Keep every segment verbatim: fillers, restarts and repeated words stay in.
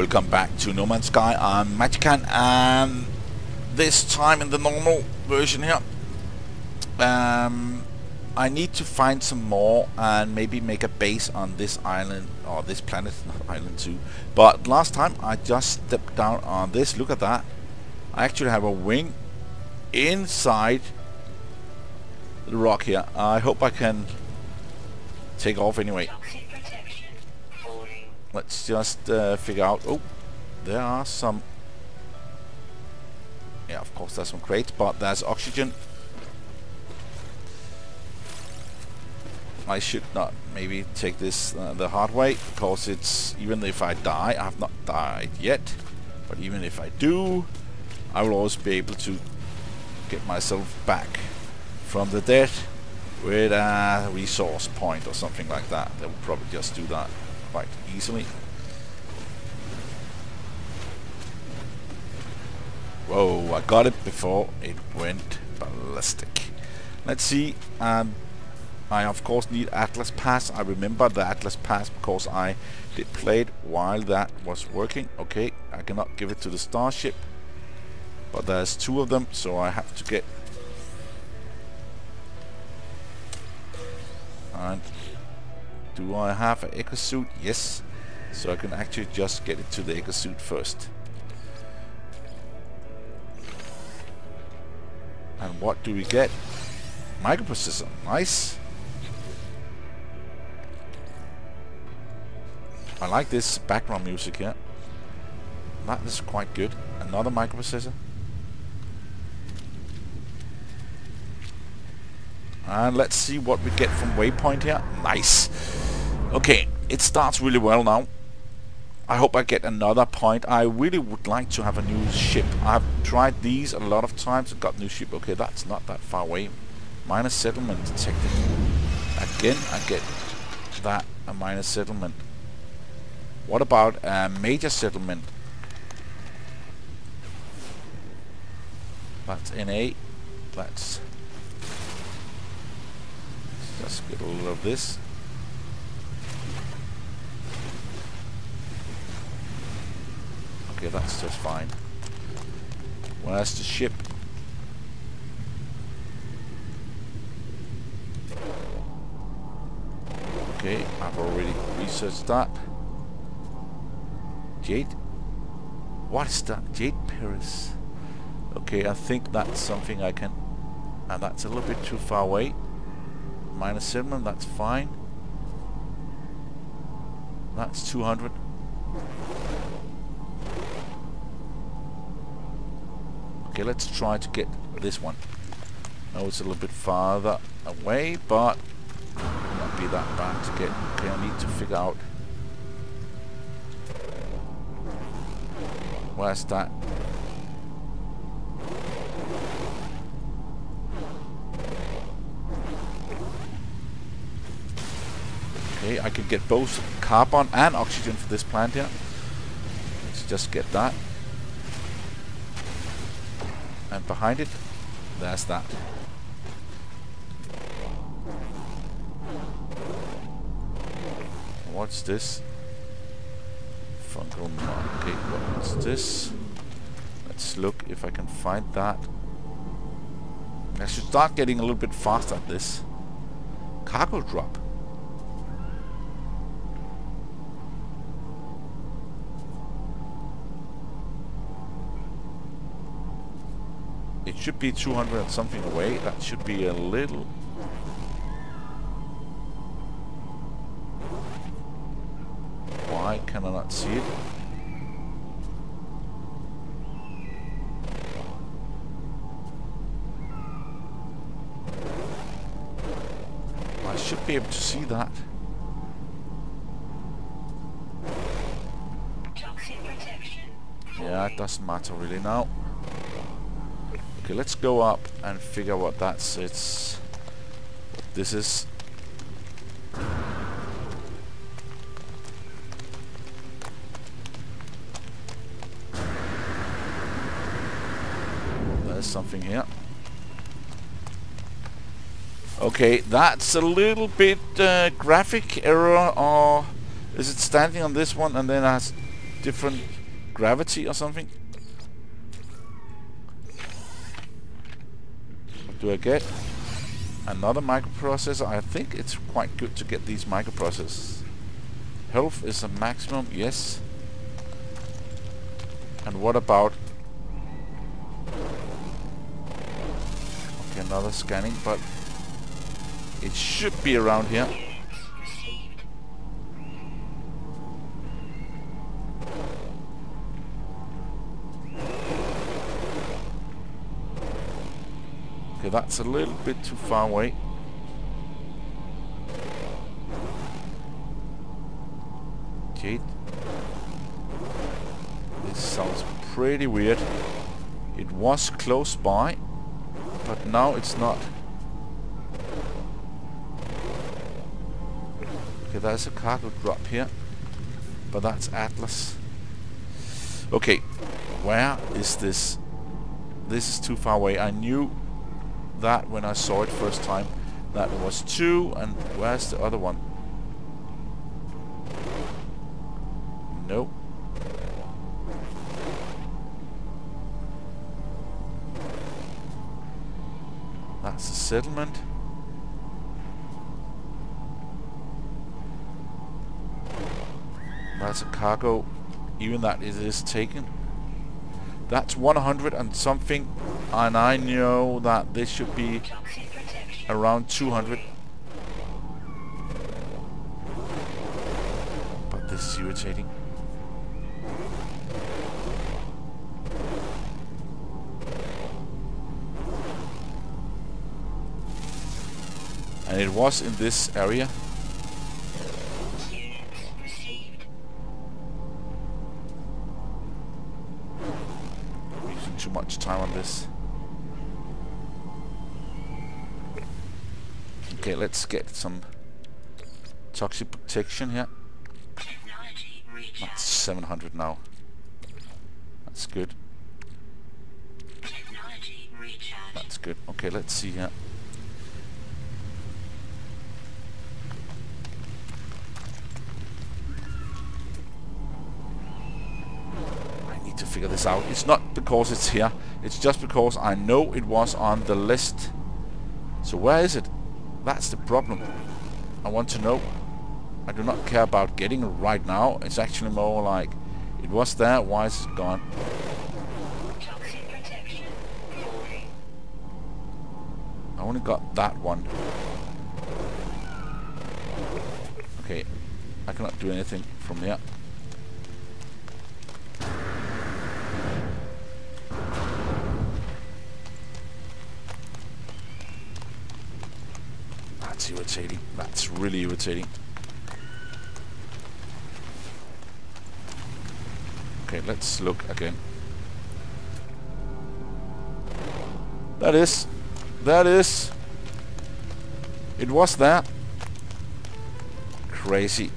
Welcome back to No Man's Sky. I'm Magican, and this time in the normal version here, um, I need to find some more and maybe make a base on this island, or this planet, not island too. But last time I just stepped down on this. Look at that. I actually have a wing inside the rock here. I hope I can take off anyway. Let's just uh, figure out. Oh, there are some. Yeah, of course, there's some crates, but there's oxygen. I should not maybe take this uh, the hard way, because it's, even if I die, I have not died yet, but even if I do, I will always be able to get myself back from the dead with a resource point or something like that. They will probably just do that quite easily. Whoa, I got it before it went ballistic. Let's see. um, I of course need Atlas Pass. I remember the Atlas Pass because I did play it while that was working. Okay, I cannot give it to the starship, but there's two of them, so I have to get, and do I have an echo suit? Yes. So I can actually just get it to the echo suit first. And what do we get? Microprocessor. Nice. I like this background music here. That is quite good. Another microprocessor. And let's see what we get from waypoint here. Nice. Okay, it starts really well now. I hope I get another point. I really would like to have a new ship. I've tried these a lot of times and got new ship. Okay, that's not that far away. Minor settlement detected. Again, I get that, a minor settlement. What about a major settlement? That's N A. That's... Let's get a little of this. Okay, that's just fine. Where's the ship? Okay, I've already researched that. Jade? What is that? Jade Paris. Okay, I think that's something I can... And that's a little bit too far away. Minus seven, that's fine. That's two hundred. Okay, let's try to get this one. Now it's a little bit farther away, but it won't be that bad to get. Okay, I need to figure out where's that. I can get both carbon and oxygen for this plant here. Let's just get that. And behind it, there's that. What's this? Fungal mod. Okay, what's this? Let's look if I can find that. I should start getting a little bit faster at this. Cargo drop. It should be two hundred and something away. That should be a little... Why can I not see it? I should be able to see that. Yeah, it doesn't matter really now. Okay, let's go up and figure what that's it's what this is. There's something here. Okay, that's a little bit uh, graphic error, or is it standing on this one and then I different gravity or something? What do I get? Another microprocessor. I think it's quite good to get these microprocessors. Health is a maximum, yes. And what about... Okay, another scanning, but it should be around here. Okay, that's a little bit too far away. Jade. This sounds pretty weird. It was close by, but now it's not. Okay, there's a cargo drop here, but that's Atlas. Okay, where is this? This is too far away. I knew that when I saw it first time. That was two, and where's the other one? Nope. That's the settlement. That's a cargo. Even that it is taken. That's one hundred and something, and I know that this should be around two hundred. But this is irritating. And it was in this area. I'm using too much time on this. Okay, let's get some toxic protection here. That's seven hundred now. That's good. That's good. Okay, let's see here. Figure this out. It's not because it's here, it's just because I know it was on the list. So where is it? That's the problem. I want to know. I do not care about getting it right now. It's actually more like it was there, why is it gone? I only got that one. Okay, I cannot do anything from here. Irritating. That's really irritating. Okay, let's look again. That is. That is. It was that. Crazy.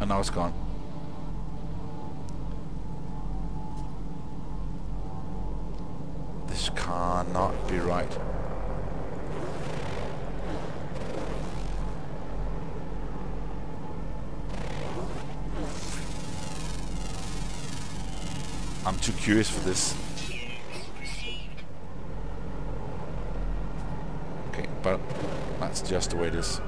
And now it's gone. This cannot be right. I'm too curious for this. Okay, but that's just the way it is.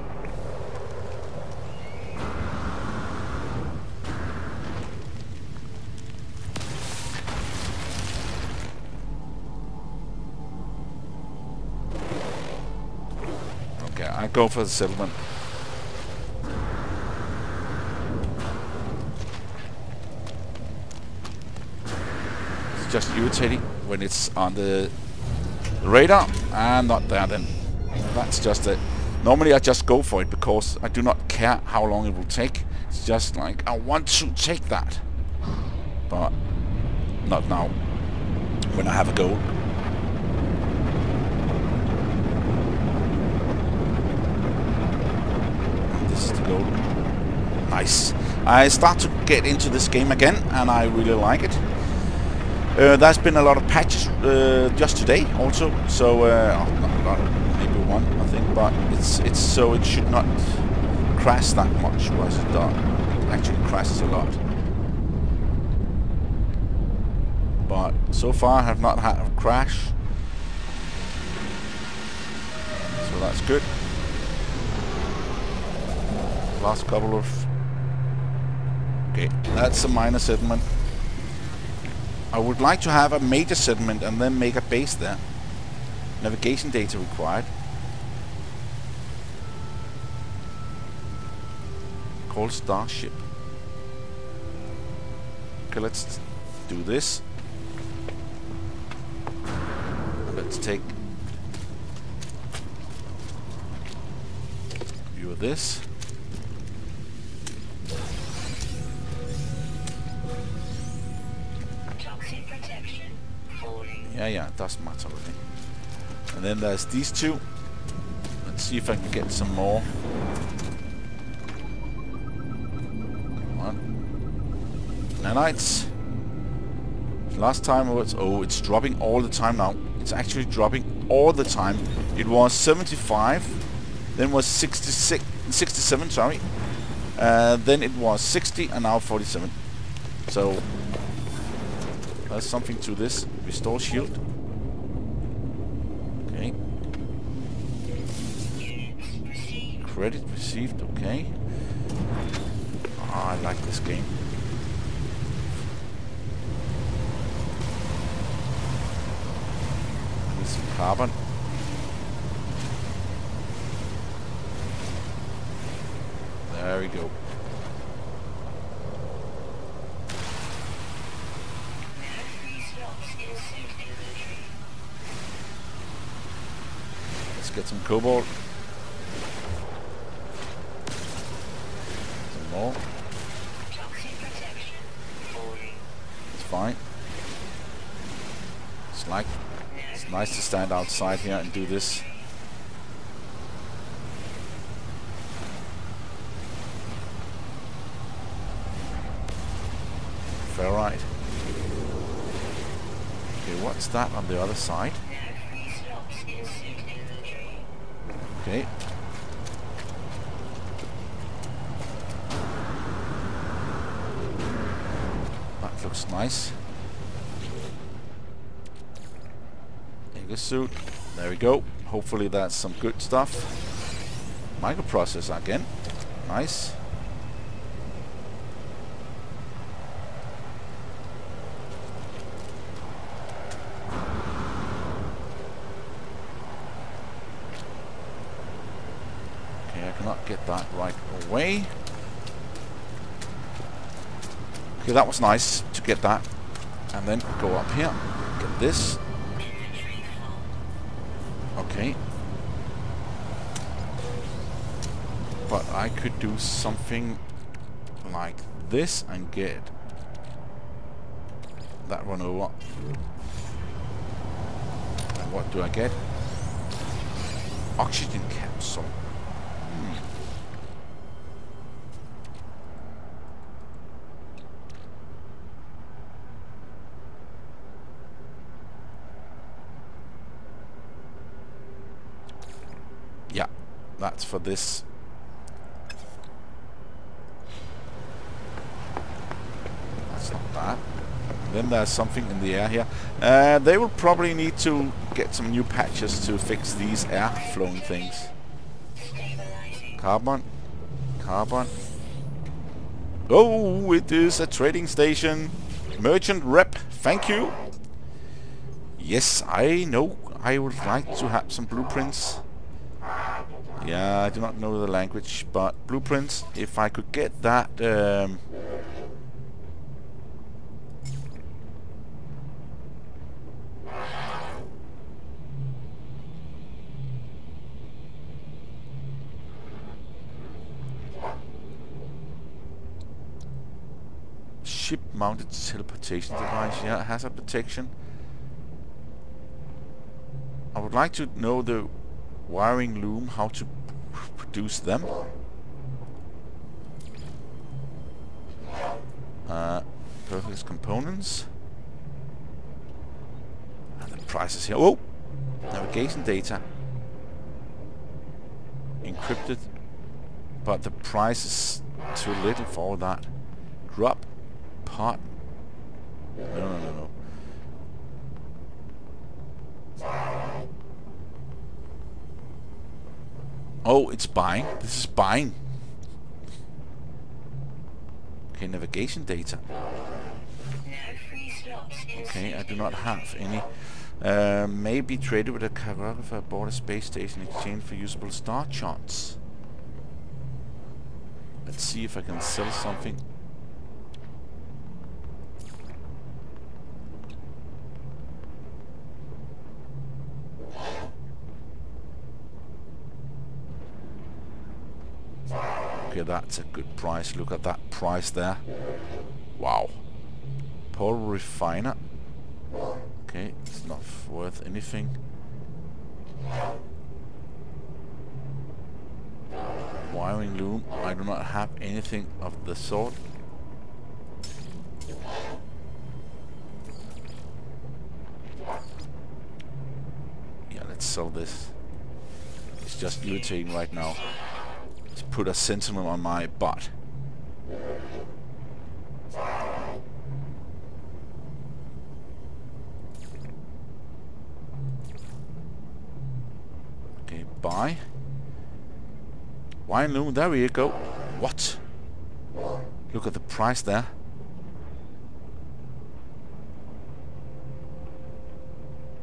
I go for the settlement. It's just irritating when it's on the radar and not there then. That's just it. Normally I just go for it because I do not care how long it will take. It's just like I want to take that. But not now when I have a goal. Nice. I start to get into this game again and I really like it. Uh, there's been a lot of patches uh, just today also, so uh, not a lot, maybe one I think, but it's it's so it should not crash that much, whereas it does. It actually crashes a lot. But so far I have not had a crash, so that's good. Last couple of... okay, that's a minor settlement. I would like to have a major settlement and then make a base there. Navigation data required. Call Starship. Okay, let's do this. Let's take a view of this. Toxic protection. Yeah, yeah, it doesn't matter really. And then there's these two. Let's see if I can get some more. Come on. Nanites. Last time it was... oh, it's dropping all the time now. It's actually dropping all the time. It was seventy-five, then was sixty-six, sixty-seven, sorry. Uh, then it was sixty, and now forty-seven. So there's something to this. Restore shield. Okay. Credit received. Okay. Ah, I like this game. Some carbon. There we go. Let's get some cobalt. Some more. It's fine. It's like... it's nice to stand outside here and do this. Ferrite. Okay, what's that on the other side? Okay. That looks nice. Suit. There we go. Hopefully that's some good stuff. Microprocessor again. Nice. Okay, I cannot get that right away. Okay, that was nice to get that. And then go up here. Get this. Okay. But I could do something like this and get that one over. And what do I get? Oxygen capsule. That's for this. That's not bad. And then there's something in the air here. Uh, they will probably need to get some new patches to fix these air flowing things. Carbon. Carbon. Oh, it is a trading station. Merchant rep, thank you. Yes, I know. I would like to have some blueprints. Yeah, I do not know the language, but blueprints, if I could get that... Um, ship-mounted teleportation device, yeah, it has a protection. I would like to know the... wiring loom, how to produce them. Uh, perfect components. prices here. Oh! Navigation data. Encrypted. But the price is too little for that. Drop. Part. No, no, no, no. Oh, it's buying. This is buying. Okay, navigation data. Okay, I do not have any. Uh, maybe traded with a cartographer aboard a space station in exchange for usable star charts. Let's see if I can sell something. Okay, that's a good price. Look at that price there. Wow. Pearl refiner. Okay, it's not worth anything. Wiring loom. I do not have anything of the sort. Yeah, let's sell this. It's just irritating right now. Let's put a Sentinel on my butt. Okay, buy. Wine loom, there we go. What? Look at the price there.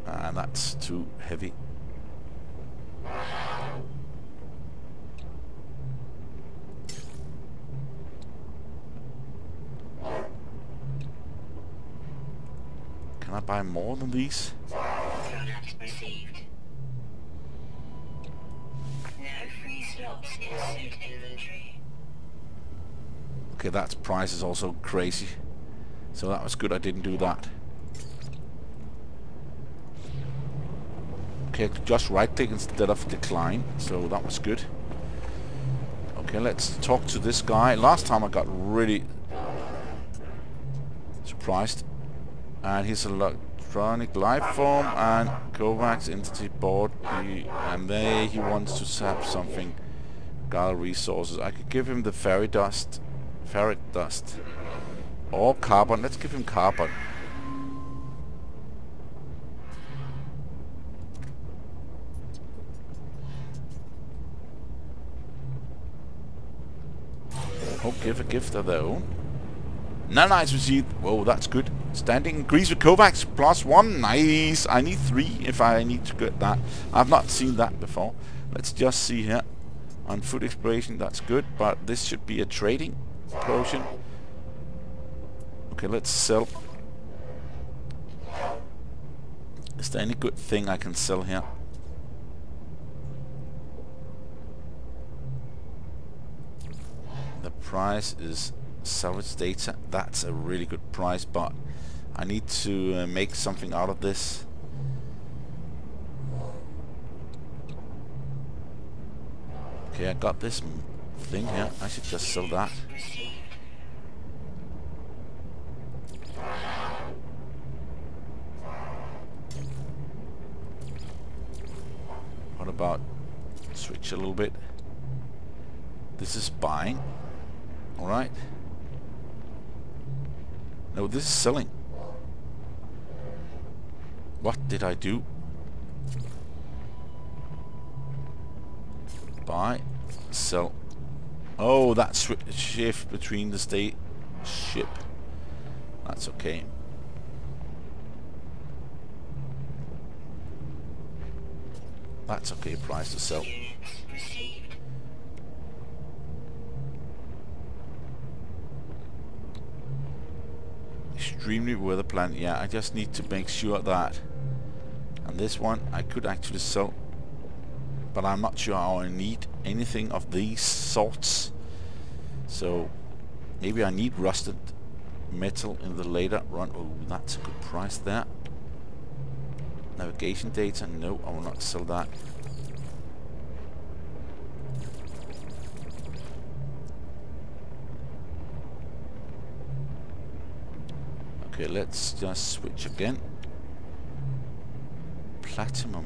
Ah, that's too heavy. Can I buy more than these? Okay, that price is also crazy. So that was good I didn't do that. Okay, just right click instead of decline. So that was good. Okay, let's talk to this guy. Last time I got really surprised. And he's a lot. Electronic life form and Kovacs entity board, he, and there he wants to sap something. Gal resources. I could give him the fairy dust, ferret dust, or carbon. Let's give him carbon. Oh, give a gift of their own. None eyes received. Whoa, that's good. Standing increase with Kovacs plus one. Nice. I need three if I need to get that. I've not seen that before. Let's just see here. On food exploration, that's good. But this should be a trading potion. Okay, let's sell. Is there any good thing I can sell here? The price is... salvage data, that's a really good price, but I need to uh, make something out of this. Okay, I got this thing here, I should just sell that. What about switch a little bit? This is buying, alright. No, this is selling. What did I do? Buy, sell. Oh, that switch shift between the state ship. That's okay. That's okay. Price to sell. Extremely weather plan. Yeah, I just need to make sure that. And this one I could actually sell, but I'm not sure how I need anything of these sorts. So maybe I need rusted metal in the later run. Oh, that's a good price there. Navigation data. No, I will not sell that. Okay, let's just switch again. platinum.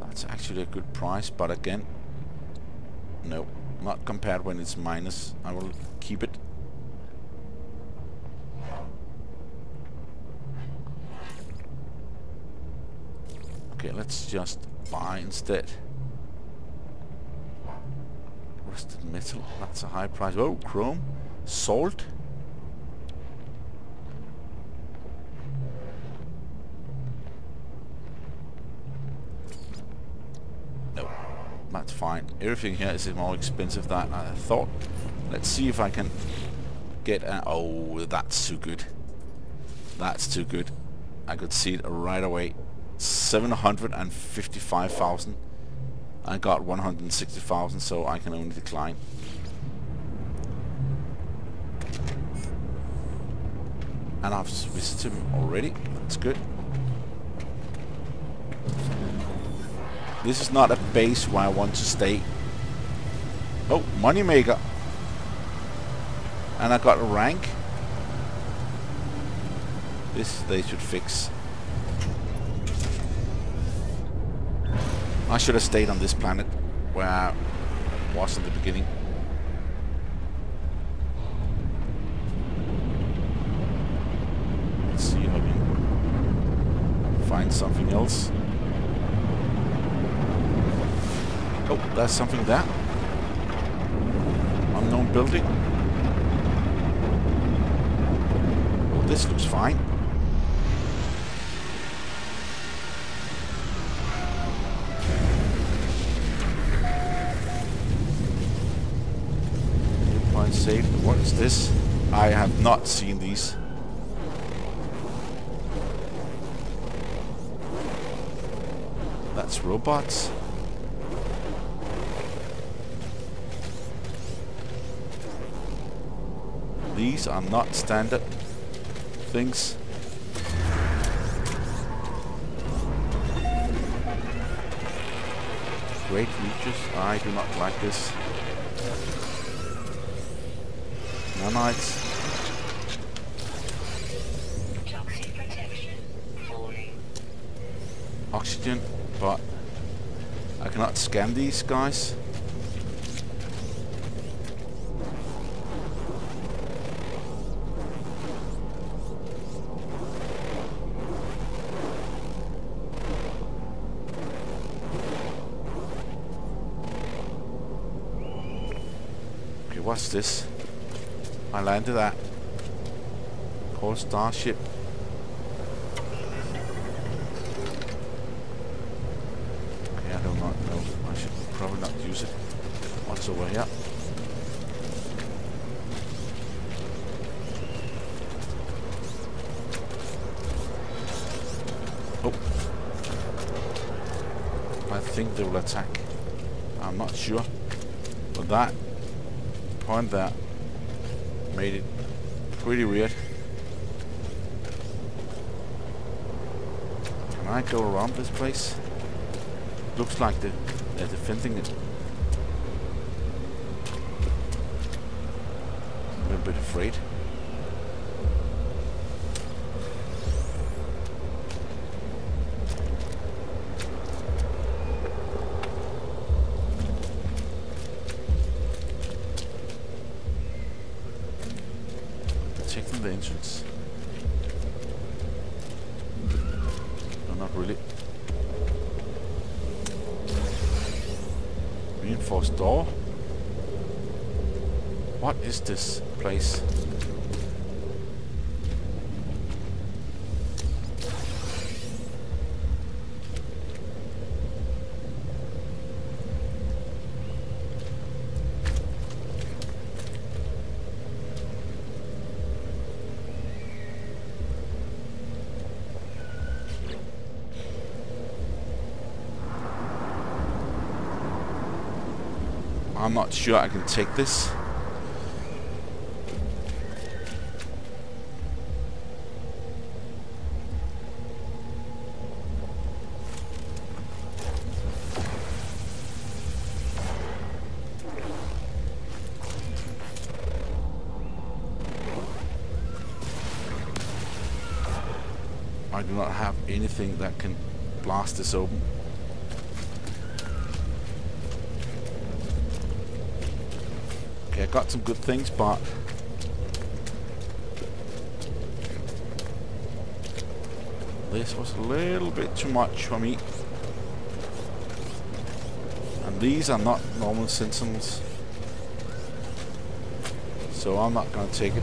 That's actually a good price, but again, no, not compared when it's minus. I will keep it. Okay, let's just buy instead. Rusted metal, that's a high price. Oh, chrome, salt. That's fine. Everything here is more expensive than I thought. Let's see if I can get a... Oh, that's too good. That's too good. I could see it right away. seven hundred fifty-five thousand. I got one hundred sixty thousand, so I can only decline. And I've visited him already. That's good. This is not a base where I want to stay. Oh, moneymaker. And I got a rank. This they should fix. I should have stayed on this planet where I was in the beginning. Let's see if I can find something else. Oh, there's something there. Unknown building. Oh, this looks fine. Point saved. What is this? I have not seen these. That's robots. These are not standard things. Great reaches. I do not like this. Nanites. Toxic protection. Oxygen, but I cannot scan these guys. What's this? I landed that. Core starship. Okay, I do not know. I should probably not use it. What's over here? Oh. I think they will attack. I'm not sure. But that... point that made it pretty weird. Can I go around this place? Looks like the, they're defending it. I'm a little bit afraid. The entrance. No, not really. Reinforced door. What is this place? I'm not sure I can take this. I do not have anything that can blast this open. Okay, I got some good things, but this was a little bit too much for me. And these are not normal Sentinels, so I'm not gonna take it.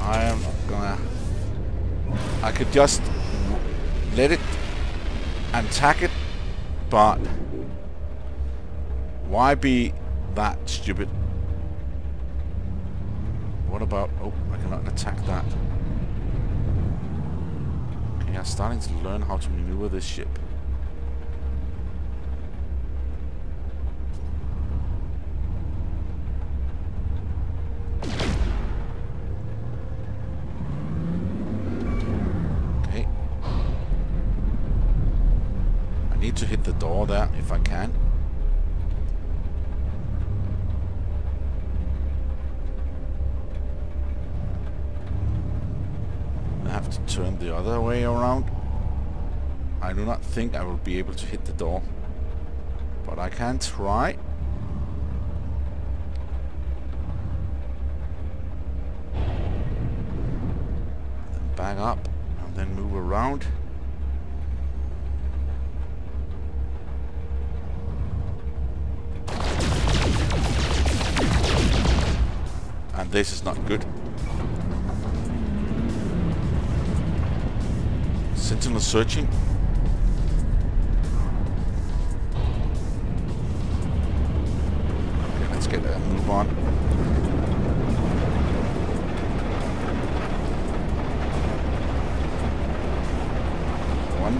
I am not gonna. I could just let it and attack it, but why be that stupid? What about? Oh, I cannot attack that. Yeah, starting to learn how to maneuver this ship. Okay. I need to hit the door there if I can. Turn the other way around. I do not think I will be able to hit the door, but I can try. Then back up and then move around. And this is not good. Sentinel searching. Okay, let's get a move on. One.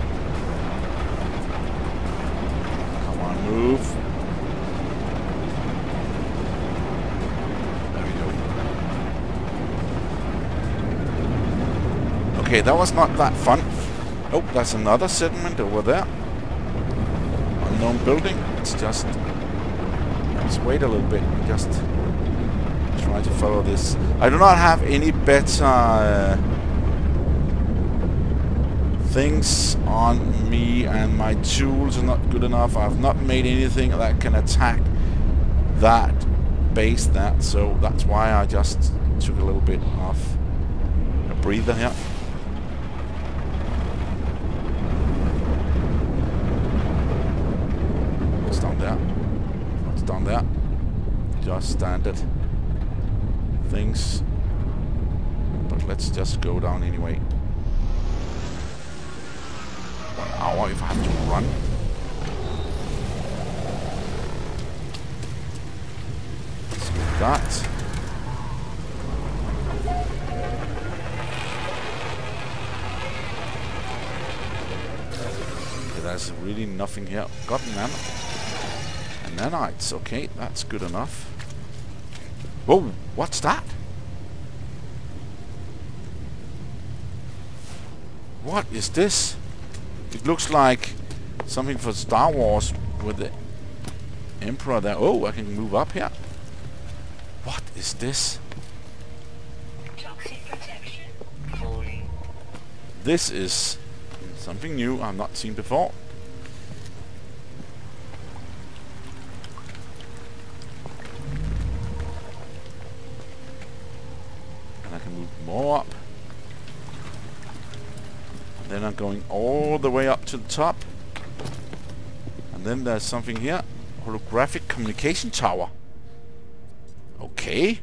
Come on, move. There we go. Okay, that was not that fun. Oh, that's another settlement over there. Unknown building. It's just... Let's wait a little bit. Just try to follow this. I do not have any better uh, things on me, and my tools are not good enough. I've not made anything that can attack that base there, so that's why I just took a little bit of a breather here. Standard things, but let's just go down anyway. One hour if I have to run. Let's get that. Okay, there's really nothing here. Got nan and nanites. Okay, that's good enough. Whoa, what's that? What is this? It looks like something for Star Wars with the Emperor there. Oh, I can move up here. What is this? Toxic protection falling. This is something new I've not seen before. Going all the way up to the top, and then there's something here. Holographic communication tower. Okay.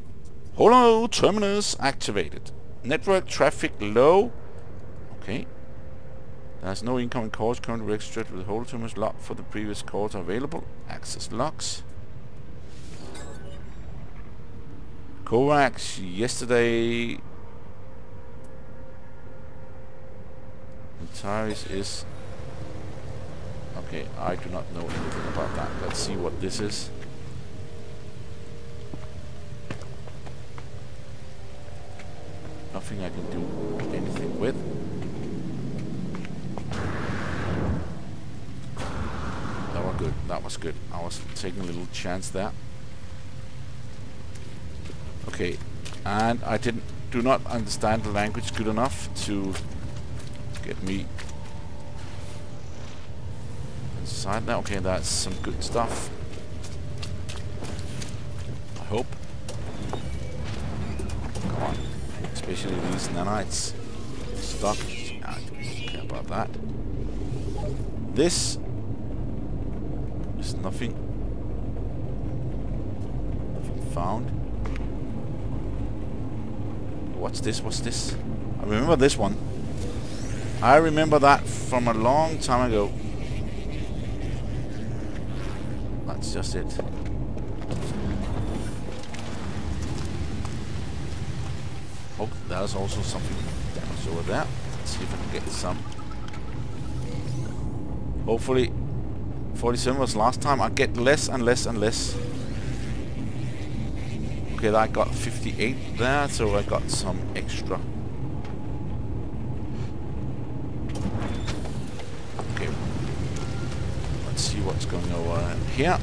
Holo terminus activated. Network traffic low. Okay. There's no incoming calls currently registered with holo terminus locked for the previous calls are available. Access locks. Kovacs yesterday. Tyrus is... Okay, I do not know anything about that. Let's see what this is. Nothing I can do anything with. That was good. That was good. I was taking a little chance there. Okay, and I didn't do not understand the language good enough to Good meat. Inside now. Okay, that's some good stuff. I hope. Come on. Especially these nanites. Stuck. I don't care about that. This is nothing. Nothing found. What's this? What's this? I remember this one. I remember that from a long time ago. That's just it. Oh, there's also something damaged over there. Let's see if I can get some. Hopefully, forty-seven was last time. I get less and less and less. Okay, I got fifty-eight there, so I got some extra. Okay, let's see what's going on here.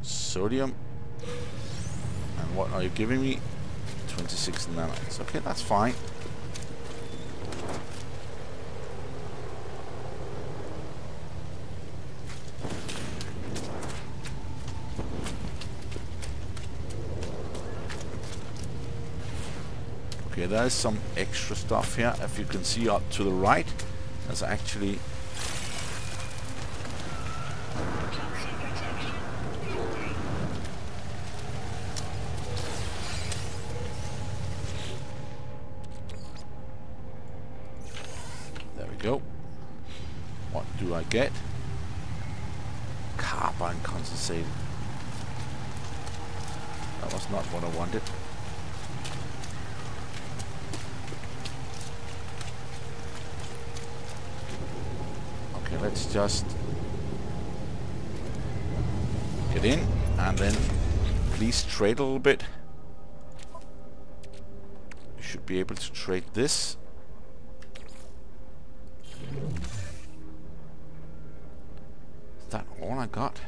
Sodium. And what are you giving me? twenty-six nanites. Okay, that's fine. Okay, there is some extra stuff here. If you can see up to the right, there's actually there we go. What do I get? Carbine condensate. That was not what I wanted. Let's just get in and then please trade a little bit. You should be able to trade this. Is that all I got?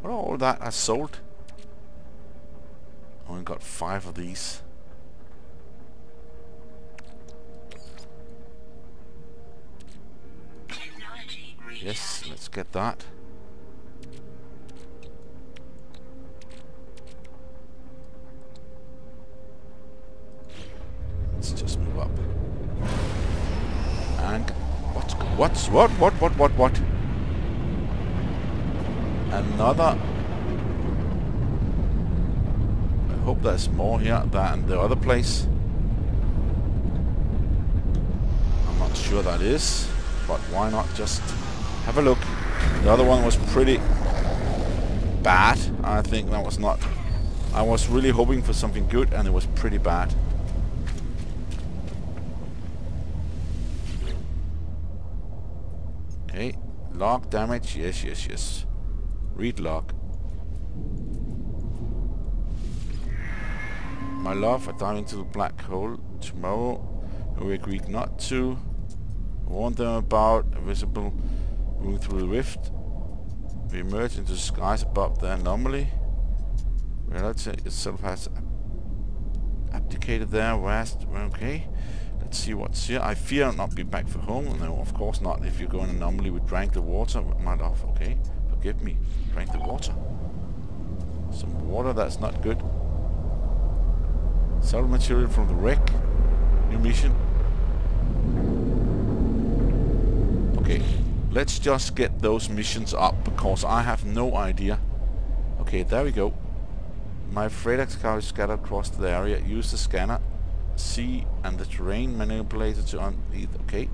What are all that I sold? I only got five of these. Yes, let's get that. Let's just move up. And what's what's what what what what what? Another. I hope there's more here than the other place. I'm not sure that is, but why not just have a look. The other one was pretty bad. I think that was not... I was really hoping for something good and it was pretty bad. Okay. Log damage. Yes, yes, yes. Read log. My love, I dive into the black hole tomorrow. We agreed not to. Warn them about visible... through the rift. We emerge into the skies above the anomaly. Reality itself has abdicated there. Whereas, okay, let's see what's here. I fear not be back for home. No, of course not. If you go in an anomaly, we drank the water. My love, okay, forgive me. Drank the water. Some water, that's not good. Solid material from the wreck. New mission. Okay. Let's just get those missions up, because I have no idea. Okay, there we go. My freighter car is scattered across the area. Use the scanner, see, and the terrain manipulator to unleash. Okay.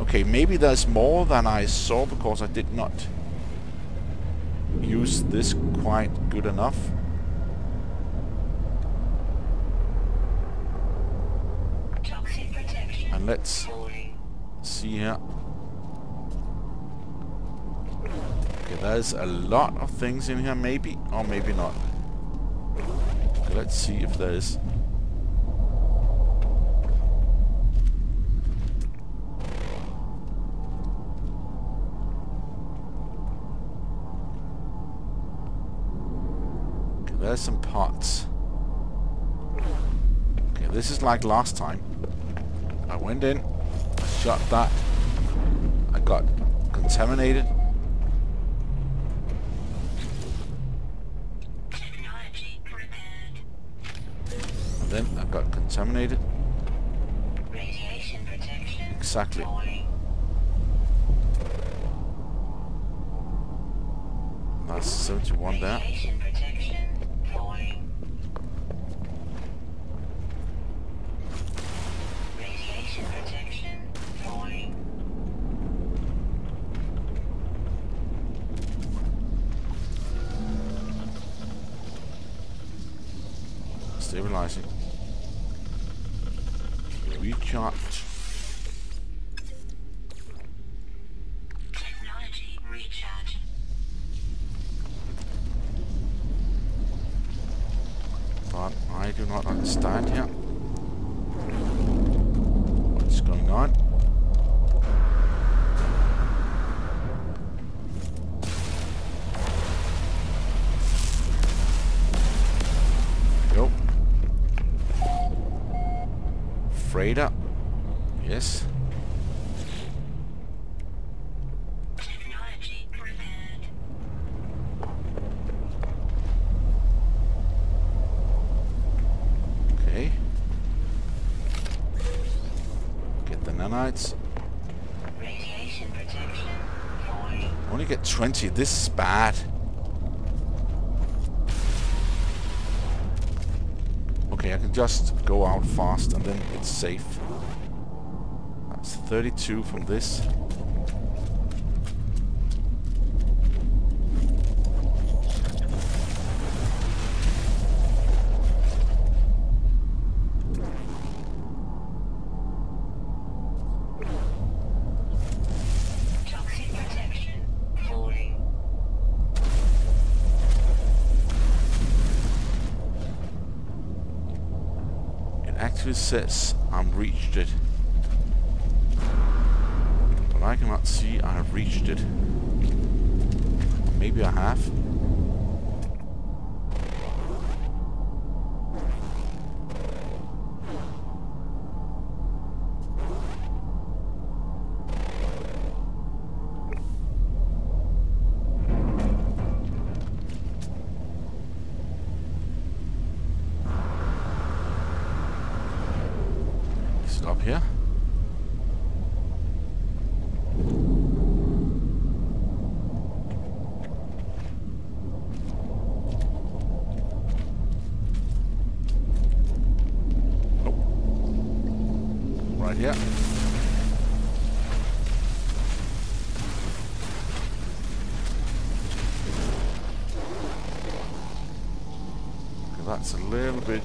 Okay, maybe there's more than I saw, because I did not use this quite good enough. And let's see here. There's a lot of things in here, maybe, or maybe not. Okay, let's see if there is. Okay, there's some parts. This is like last time. I went in, I shot that, I got contaminated. Technology repaired. And then I got contaminated. Radiation protection. Exactly. That's seventy-one there. Stabilizing. Recharge. Technology recharge. But I do not understand here. What's going on? Freighter, yes. Technology repaired. Okay. Get the nanites. Radiation protection. Only get twenty. This is bad. Okay, I can just go out fast and then it's safe. That's thirty-two from this. Actually says I'm reached it, but I cannot see I have reached it. Maybe I have. Up here. Oh. Right here. Okay, that's a little bit.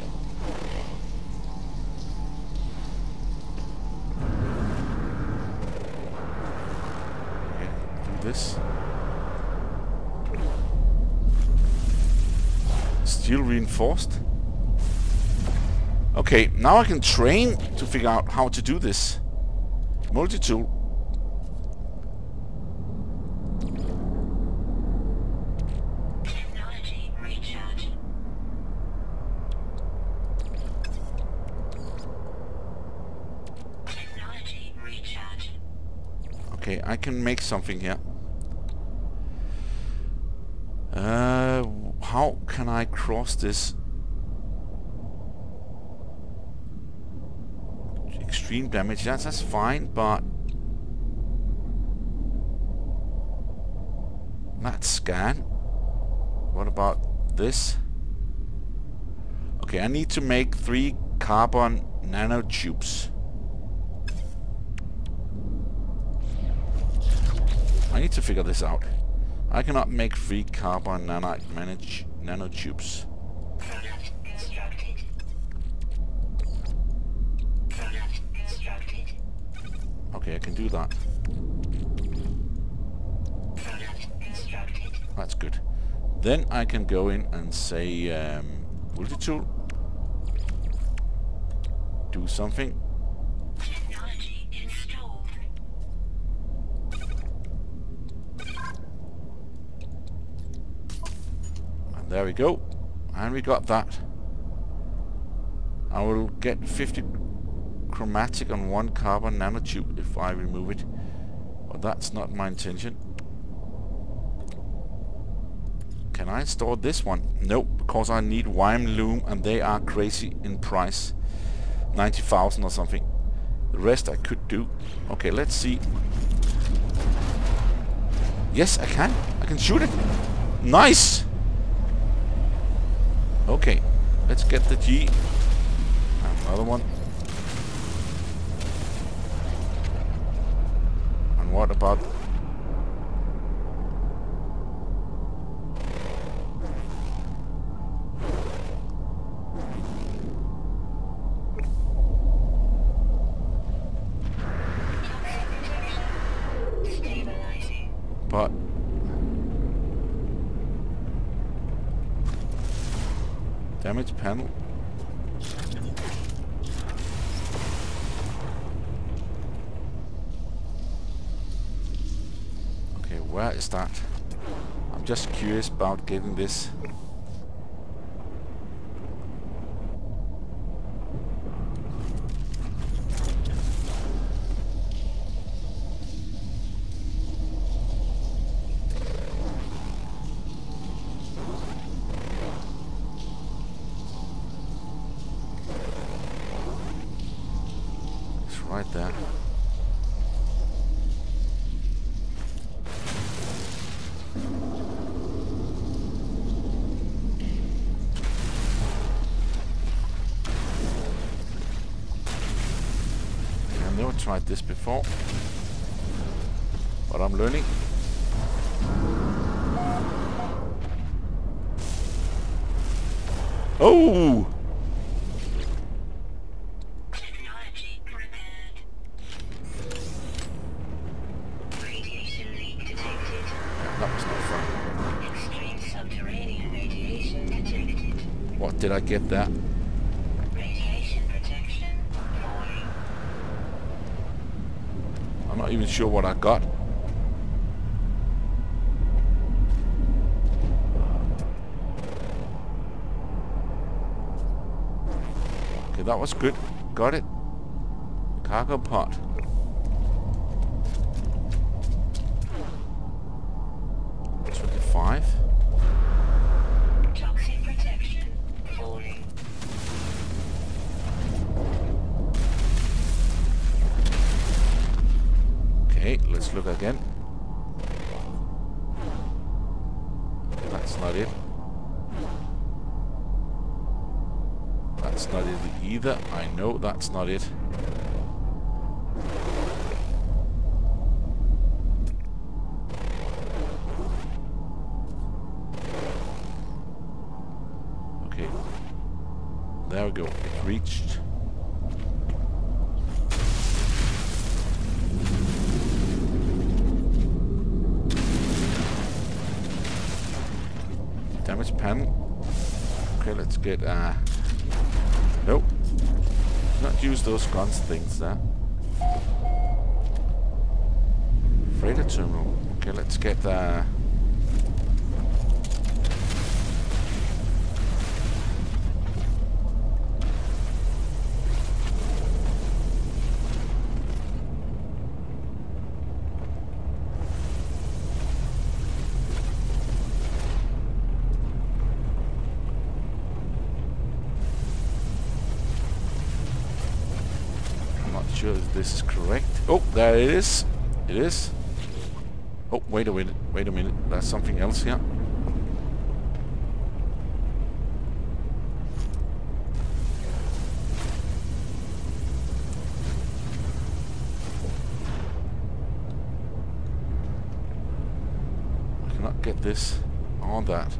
This steel reinforced. Okay, now I can train to figure out how to do this. Multi-tool. Technology recharge. Technology recharge. Okay, I can make something here. Uh, how can I cross this? Extreme damage, that's, that's fine, but that's scan. What about this? Okay, I need to make three carbon nanotubes. I need to figure this out. I cannot make free carbon nanite manage nanotubes. Product constructed. Product constructed. Okay, I can do that. Product constructed. That's good. Then I can go in and say um, multi-tool. Do something. There we go, and we got that. I will get fifty chromatic on one carbon nanotube if I remove it. But that's not my intention. Can I install this one? No, because I need Wyam Loom and they are crazy in price. ninety thousand or something. The rest I could do. Okay, let's see. Yes, I can. I can shoot it. Nice! Okay, let's get the G. Another one. And what about... But damage panel. Okay, where is that? I'm just curious about getting this. Right there. I've never tried this before, but I'm learning. Oh! Did I get that? Radiation protection. I'm not even sure what I got. Okay, that was good. Got it. Cargo pod. twenty-five. Let's look again. That's not it. That's not it either. I know that's not it. Okay. There we go. It reached. Damage panel. Okay, let's get uh nope. Not use those guns things there. Freighter terminal. Okay, let's get uh sure if this is correct. Oh, there it is. It is. Oh, wait a minute. Wait a minute. There's something else here. I cannot get this on that.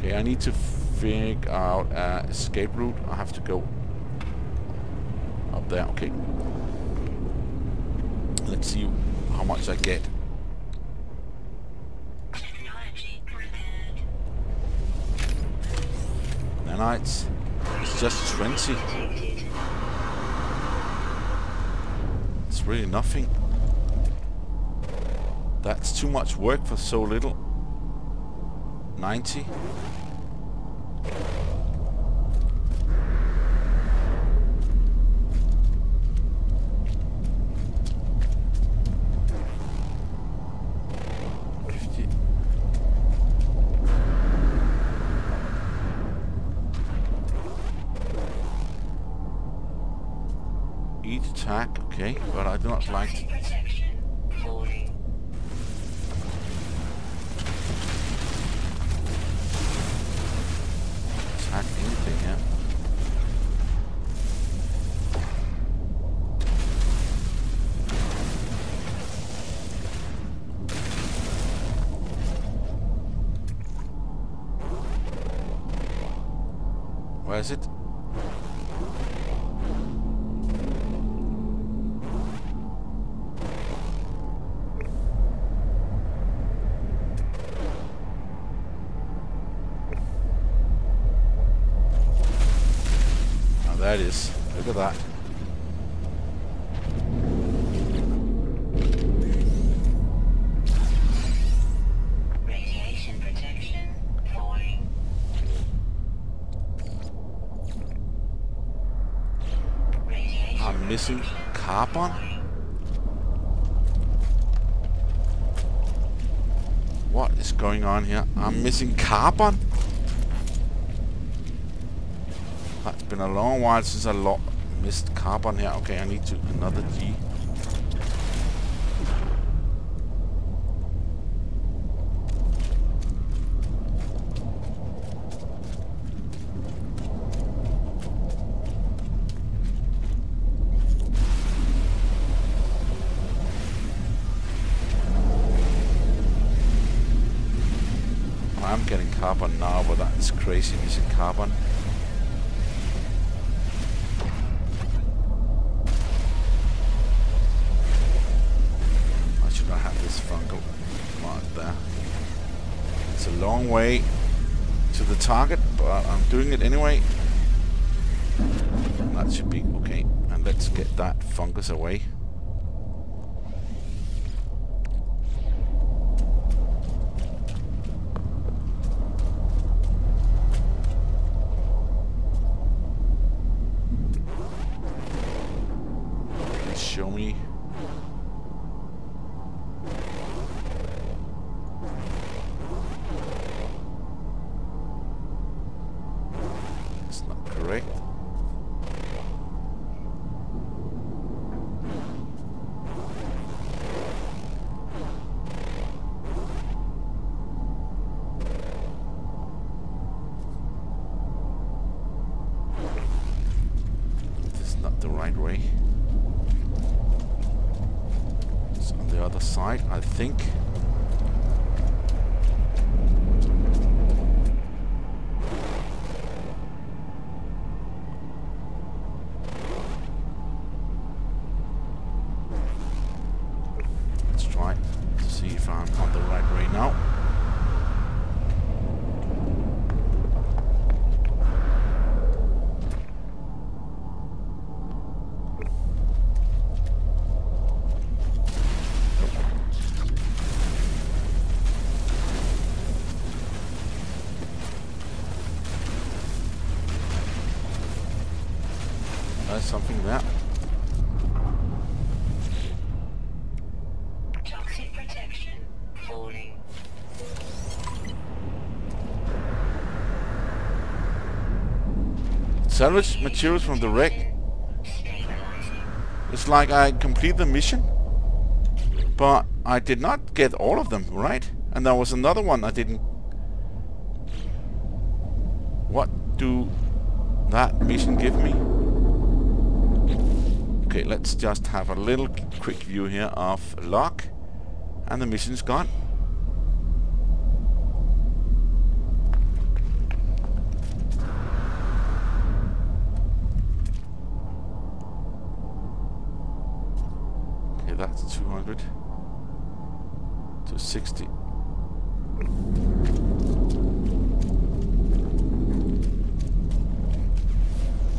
Okay, I need to figure out an uh, escape route. I have to go there. Okay, let's see how much I get. Nanites, it's just twenty. It's really nothing. That's too much work for so little. ninety. Eat attack, okay, but I do not like it. Attack anything, yeah. Where is it? There it is. Look at that. Radiation protection falling. Radiation I'm missing carbon? What is going on here? I'm missing carbon? It's been a long while since I lo missed carbon here. Okay, I need to another G. I'm getting carbon now, but that is crazy missing carbon. Long way to the target, but I'm doing it anyway. That should be okay. And let's get that fungus away. Show me. I think. Let's try to see if I'm on the right way now. Something there. Toxic protection falling. Salvage materials from the wreck. It's like I complete the mission, but I did not get all of them, right? And there was another one I didn't. What do that mission give me? Okay, let's just have a little quick view here of Locke, and the mission's gone. Okay, that's two hundred to sixty.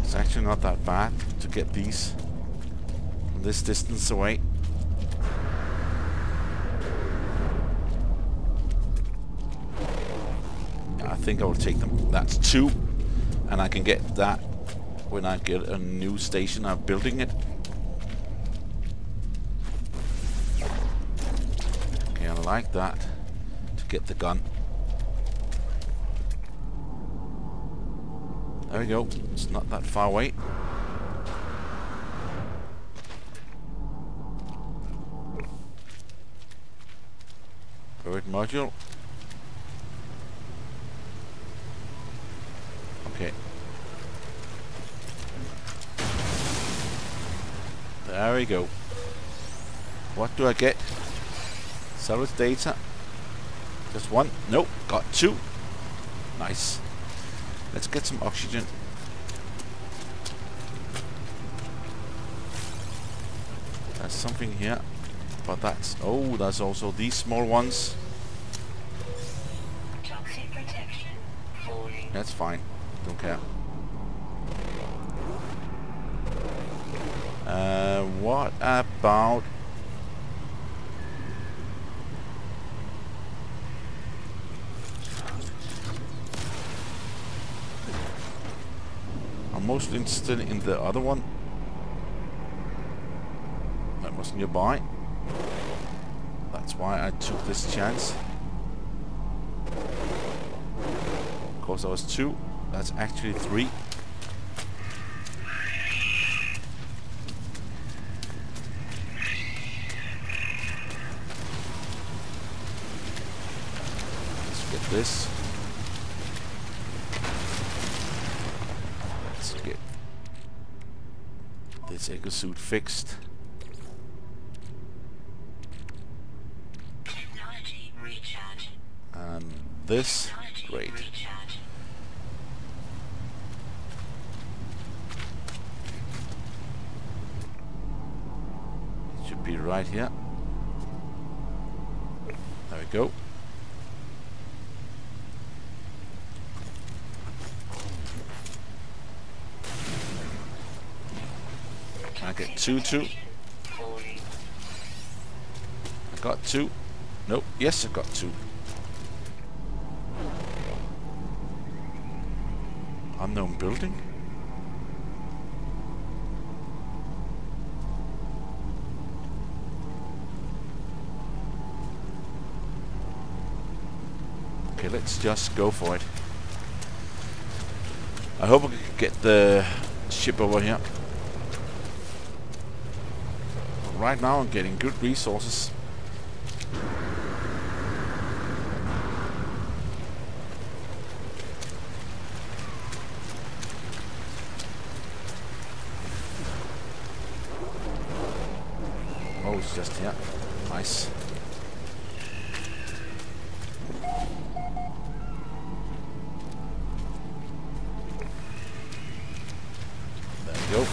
It's actually not that bad to get these. This distance away. I think I will take them. That's two, and I can get that when I get a new station. I'm building it. Okay, I like that to get the gun. There we go. It's not that far away. Correct module. Okay. There we go. What do I get? Service data. Just one. Nope. Got two. Nice. Let's get some oxygen. There's something here. But that's... Oh, there's also these small ones. Toxic protection. That's fine. Don't care. Uh, what about... I'm most interested in the other one. That was nearby. That's why I took this chance. Of course there was two. That's actually three. Let's get this. Let's get this echo suit fixed. And this, great. It should be right here. There we go. I get two, two. I got two. Nope. Yes, I got two. Unknown building. Okay, let's just go for it. I hope we can get the ship over here. Right now I'm getting good resources. Just here. Nice. There we go.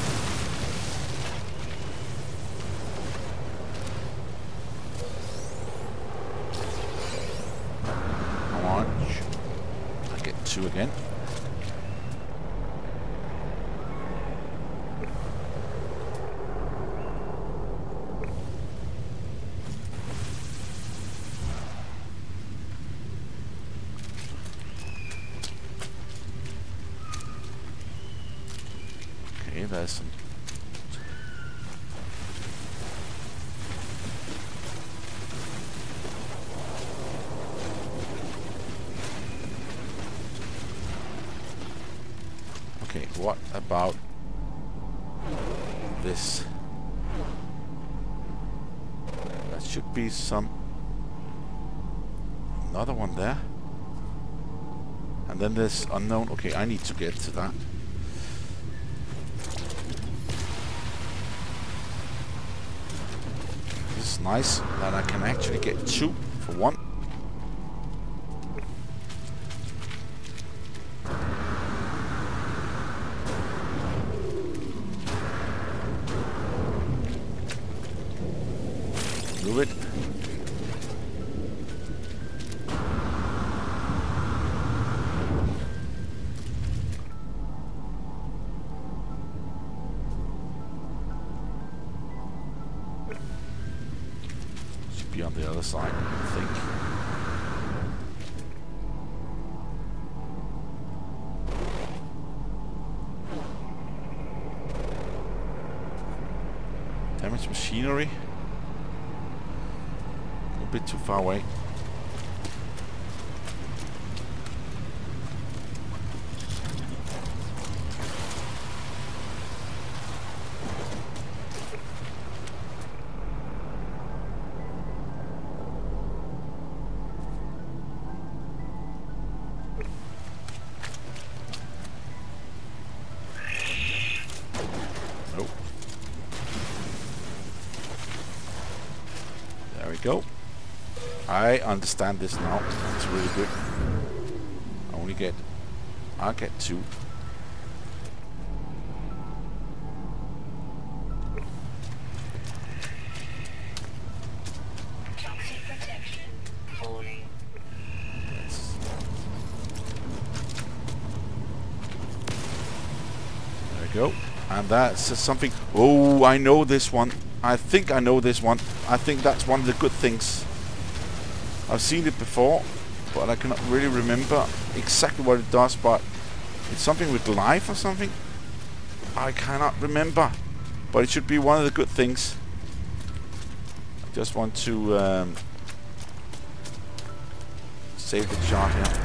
Come on. I get two again. Some okay, what about this? That should be some another one there, and then this unknown. Okay, I need to get to that. Nice that I can actually get two for one. Move it. On the other side, I think. Damaged machinery. A bit too far away. go. I understand this now. It's really good. I only get... I get two. Go. And that's something. Oh, I know this one. I think I know this one. I think that's one of the good things. I've seen it before, but I cannot really remember exactly what it does. But it's something with life or something. I cannot remember, but it should be one of the good things. I just want to um, save the chart here.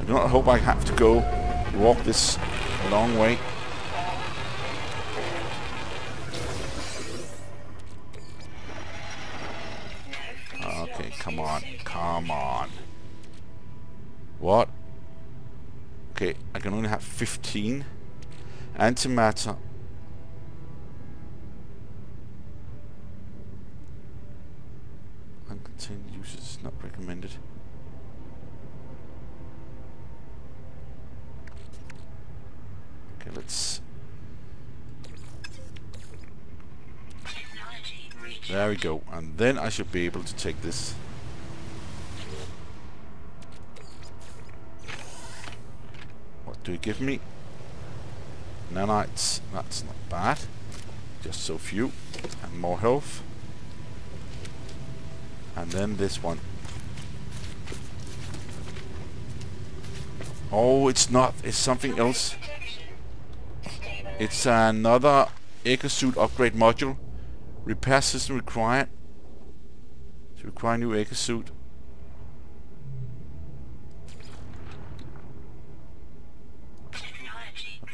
I do not hope I have to go walk this long way. Come on, come on. What? Okay, I can only have fifteen. Antimatter. Uncontained usage is not recommended. Okay, let's... There we go. And then I should be able to take this. Do you give me nanites? That's not bad. Just so few and more health. And then this one. Oh, it's not. It's something else. It's another eco-suit upgrade module. Repair system required. To require new eco-suit.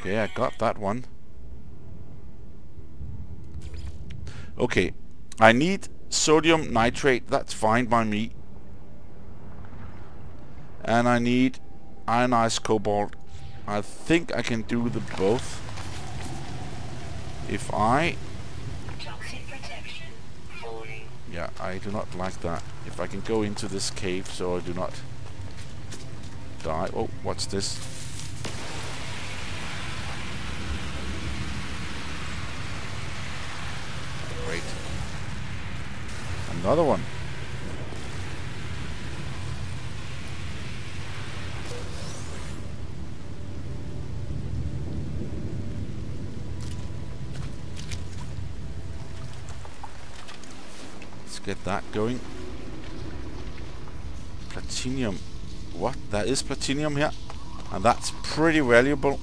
Okay, I got that one. Okay, I need sodium nitrate. That's fine by me. And I need ionized cobalt. I think I can do the both. If I... Yeah, I do not like that. If I can go into this cave so I do not die. Oh, what's this? Another one. Let's get that going. Platinum. What? There is platinum here. And that's pretty valuable.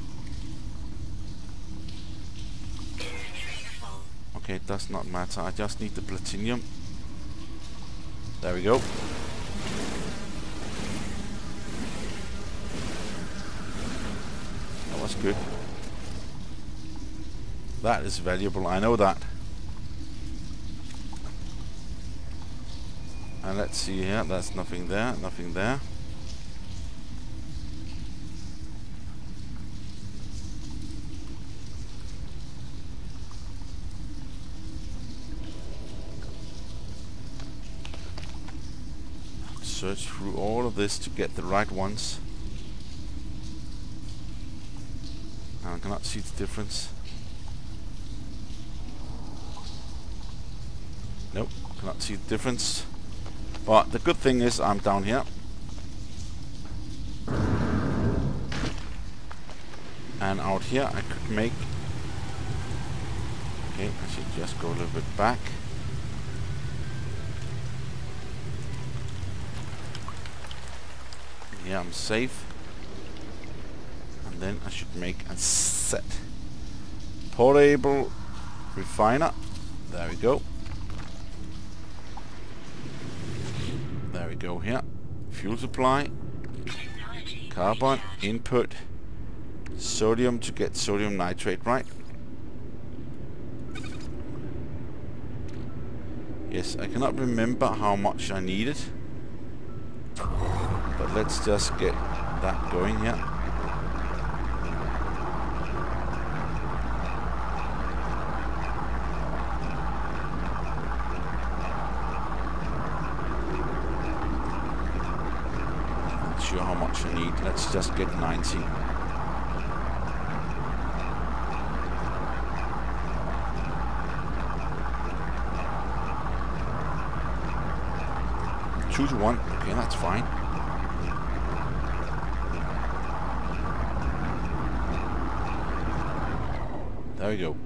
Okay, it does not matter. I just need the platinum. There we go. That was good. That is valuable, I know that. And let's see here, that's nothing there, nothing there. Search through all of this to get the right ones. I cannot see the difference. Nope, cannot see the difference. But the good thing is I'm down here. And out here I could make... Okay, I should just go a little bit back. Yeah, I'm safe. And then I should make a set. Portable refiner. There we go. There we go here. Fuel supply. Carbon input. Sodium to get sodium nitrate, right? Yes, I cannot remember how much I needed. But let's just get that going here. sure how much I need. Let's just get ninety. Two to one. Okay, that's fine. There we go.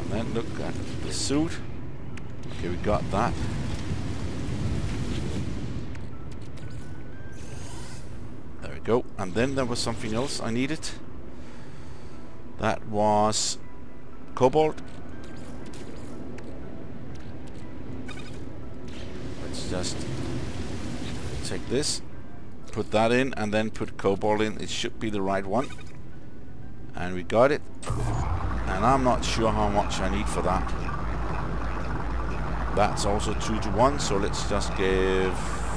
And then look at the suit. Okay, we got that. There we go. And then there was something else I needed. That was cobalt. Let's just take this, put that in, and then put cobalt in. It should be the right one. And we got it. And I'm not sure how much I need for that. That's also two to one, so let's just give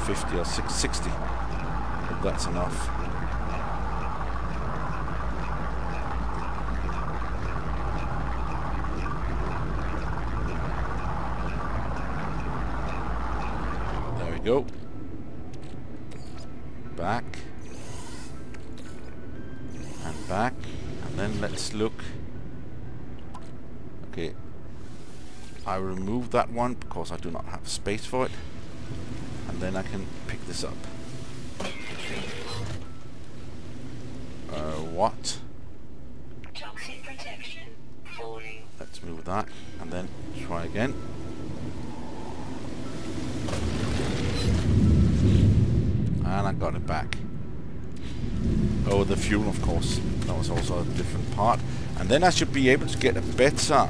fifty or six, sixty. If that's enough. There we go. Back and back, and then let's look. Okay. I remove that one because I do not have space for it, and then I can pick this up. Uh, what? Toxic protection falling. Let's move that, and then try again. And I got it back. Oh, the fuel, of course. That was also a different part. And then I should be able to get a better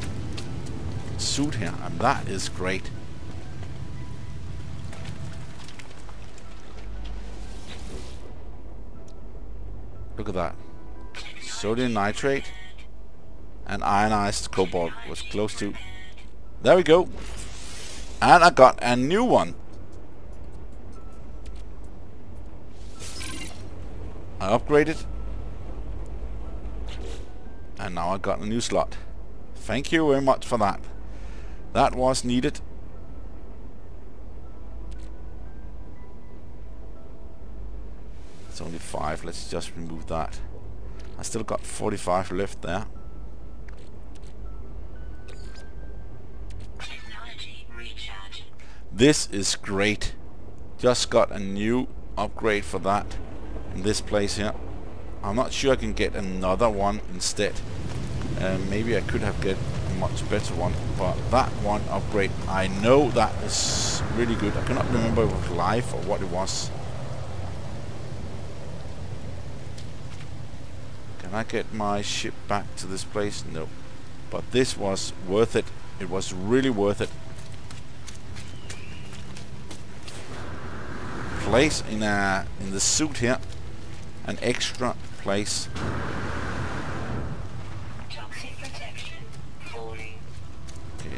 suit here, and that is great. Look at that. Sodium nitrate and ionized cobalt was close to. There we go. And I got a new one. I upgraded, and now I got a new slot. Thank you very much for that. That was needed. It's only five. Let's just remove that. I still got forty-five left there. Technology recharge. This is great. Just got a new upgrade for that in this place here. I'm not sure I can get another one instead. Uh, maybe I could have get a much better one, but that one upgrade, I know that is really good. I cannot remember if it was life or what it was. Can I get my ship back to this place? No. But this was worth it. It was really worth it. Place in a, in the suit here. An extra place.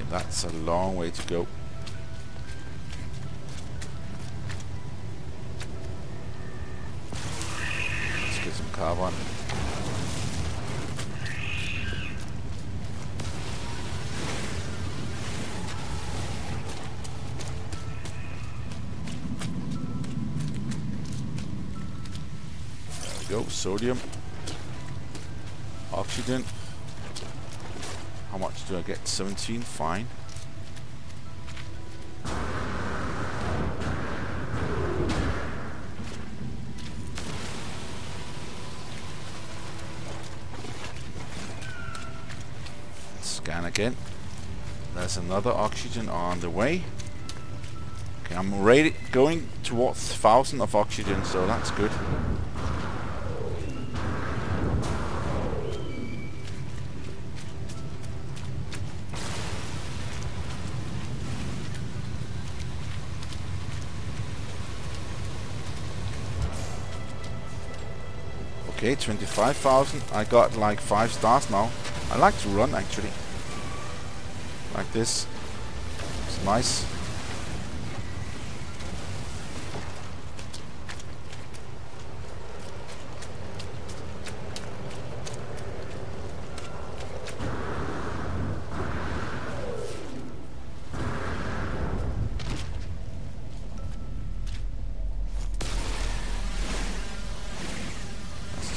That's a long way to go. Let's get some carbon. There we go. Sodium. Oxygen. How much do I get? seventeen, fine. Scan again. There's another oxygen on the way. Okay, I'm already going towards one thousand of oxygen, so that's good. Okay, twenty-five thousand. I got like five stars now. I like to run actually. Like this. It's nice.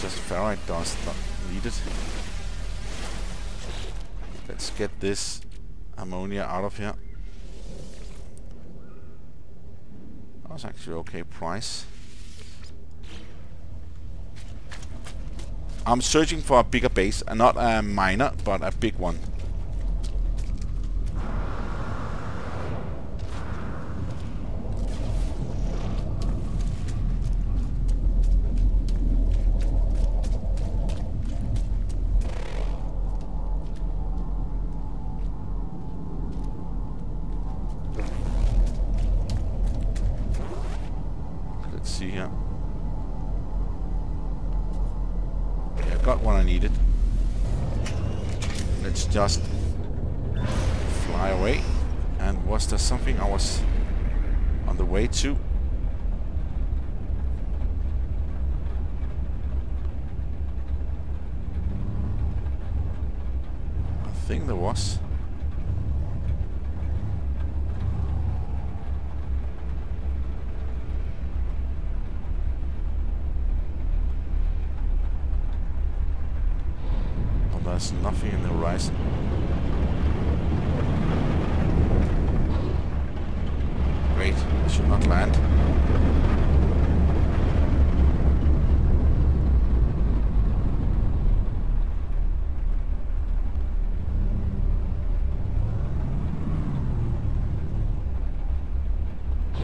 as ferrite dust, not needed. Let's get this ammonia out of here. That was actually okay price. I'm searching for a bigger base, and not a minor, but a big one. Just fly away. And was there something I was on the way to? I think there was. There's nothing in the horizon. Great, I should not land.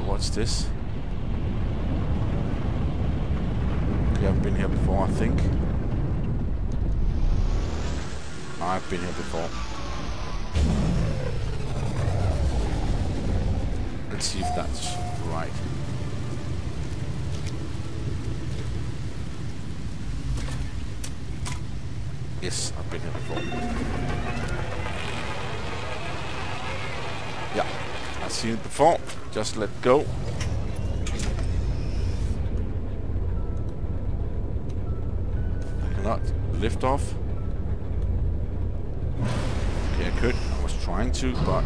What's this? Okay, I've been here before, I think. I've been here before. Let's see if that's right. Yes, I've been here before. Yeah, I've seen it before. Just let go. I cannot lift off. I could. I was trying to, but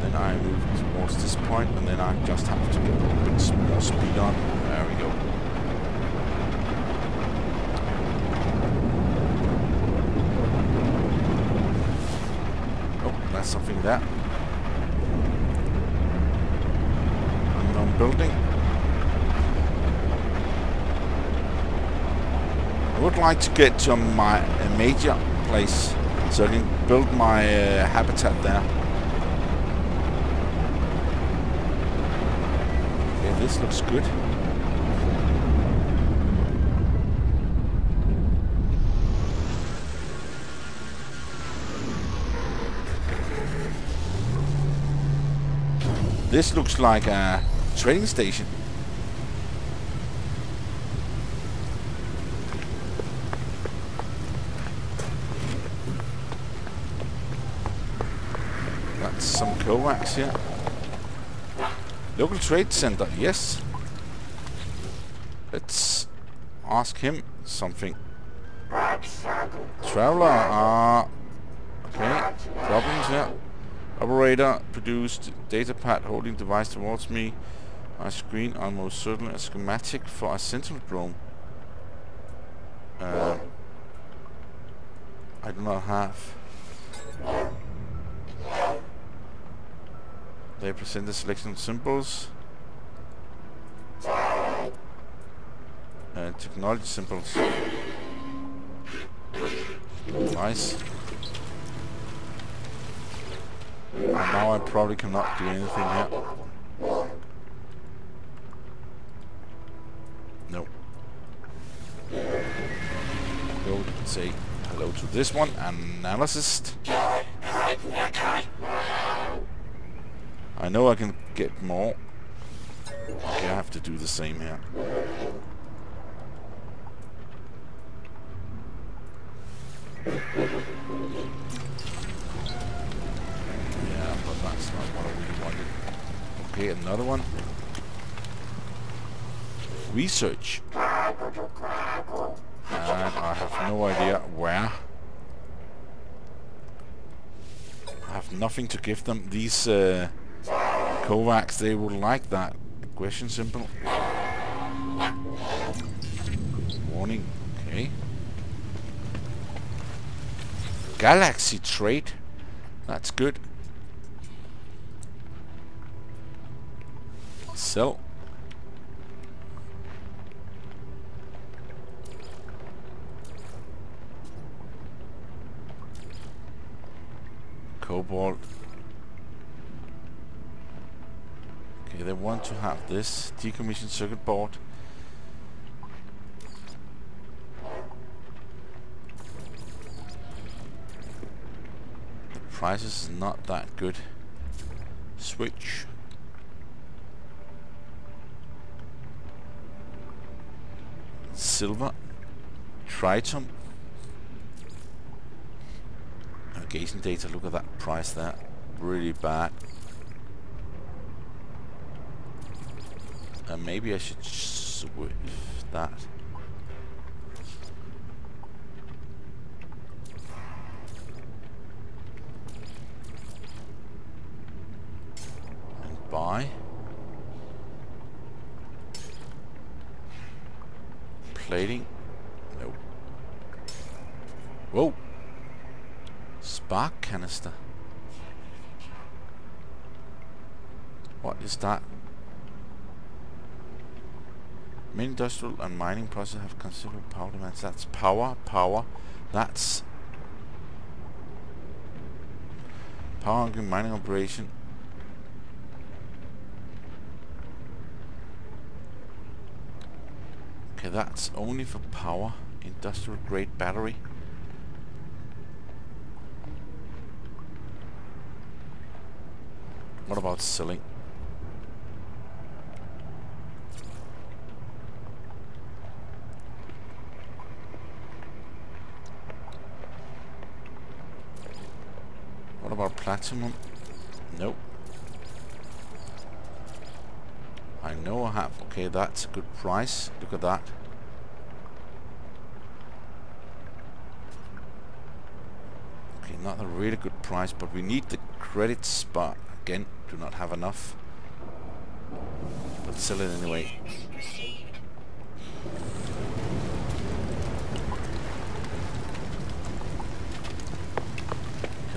then I moved towards this point, and then I just have to get a little bit more speed on. There we go. Oh, that's something there. Unknown building. I would like to get to my a major place, so I can build my uh, habitat there. Yeah, this looks good. This looks like a trading station. Some Kovacs here. Local trade center, yes. Let's ask him something. Traveler, ah, uh, okay. Problems here. Operator produced data pad holding device towards me. I screen almost certainly a schematic for a Sentinel drone. Uh, I do not have. They present the selection of symbols. Uh, technology symbols. Nice. And now I probably cannot do anything here. No. Go say hello to this one. Analysis. I know I can get more. Okay, I have to do the same here. Yeah, but that's not what I really wanted. Okay, another one. Research. And I have no idea where. I have nothing to give them. These... Uh, Kovacs, they would like that. Question simple. warning. Okay. Galaxy trait. That's good. So. Cobalt. Okay, they want to have this. Decommissioned circuit board. The price is not that good. Switch. Silver. Tritum. Navigation data, look at that price there. Really bad. And maybe I should switch that. And buy. Plating. Nope. Whoa. Spark canister. What is that? Main industrial and mining process have considerable power demands. That's power, power. That's power and mining operation. Okay, that's only for power. Industrial grade battery. What about selling? Platinum? Nope. I know I have. Okay, that's a good price. Look at that. Okay, not a really good price, but we need the credit spot. Again, do not have enough. But sell it anyway.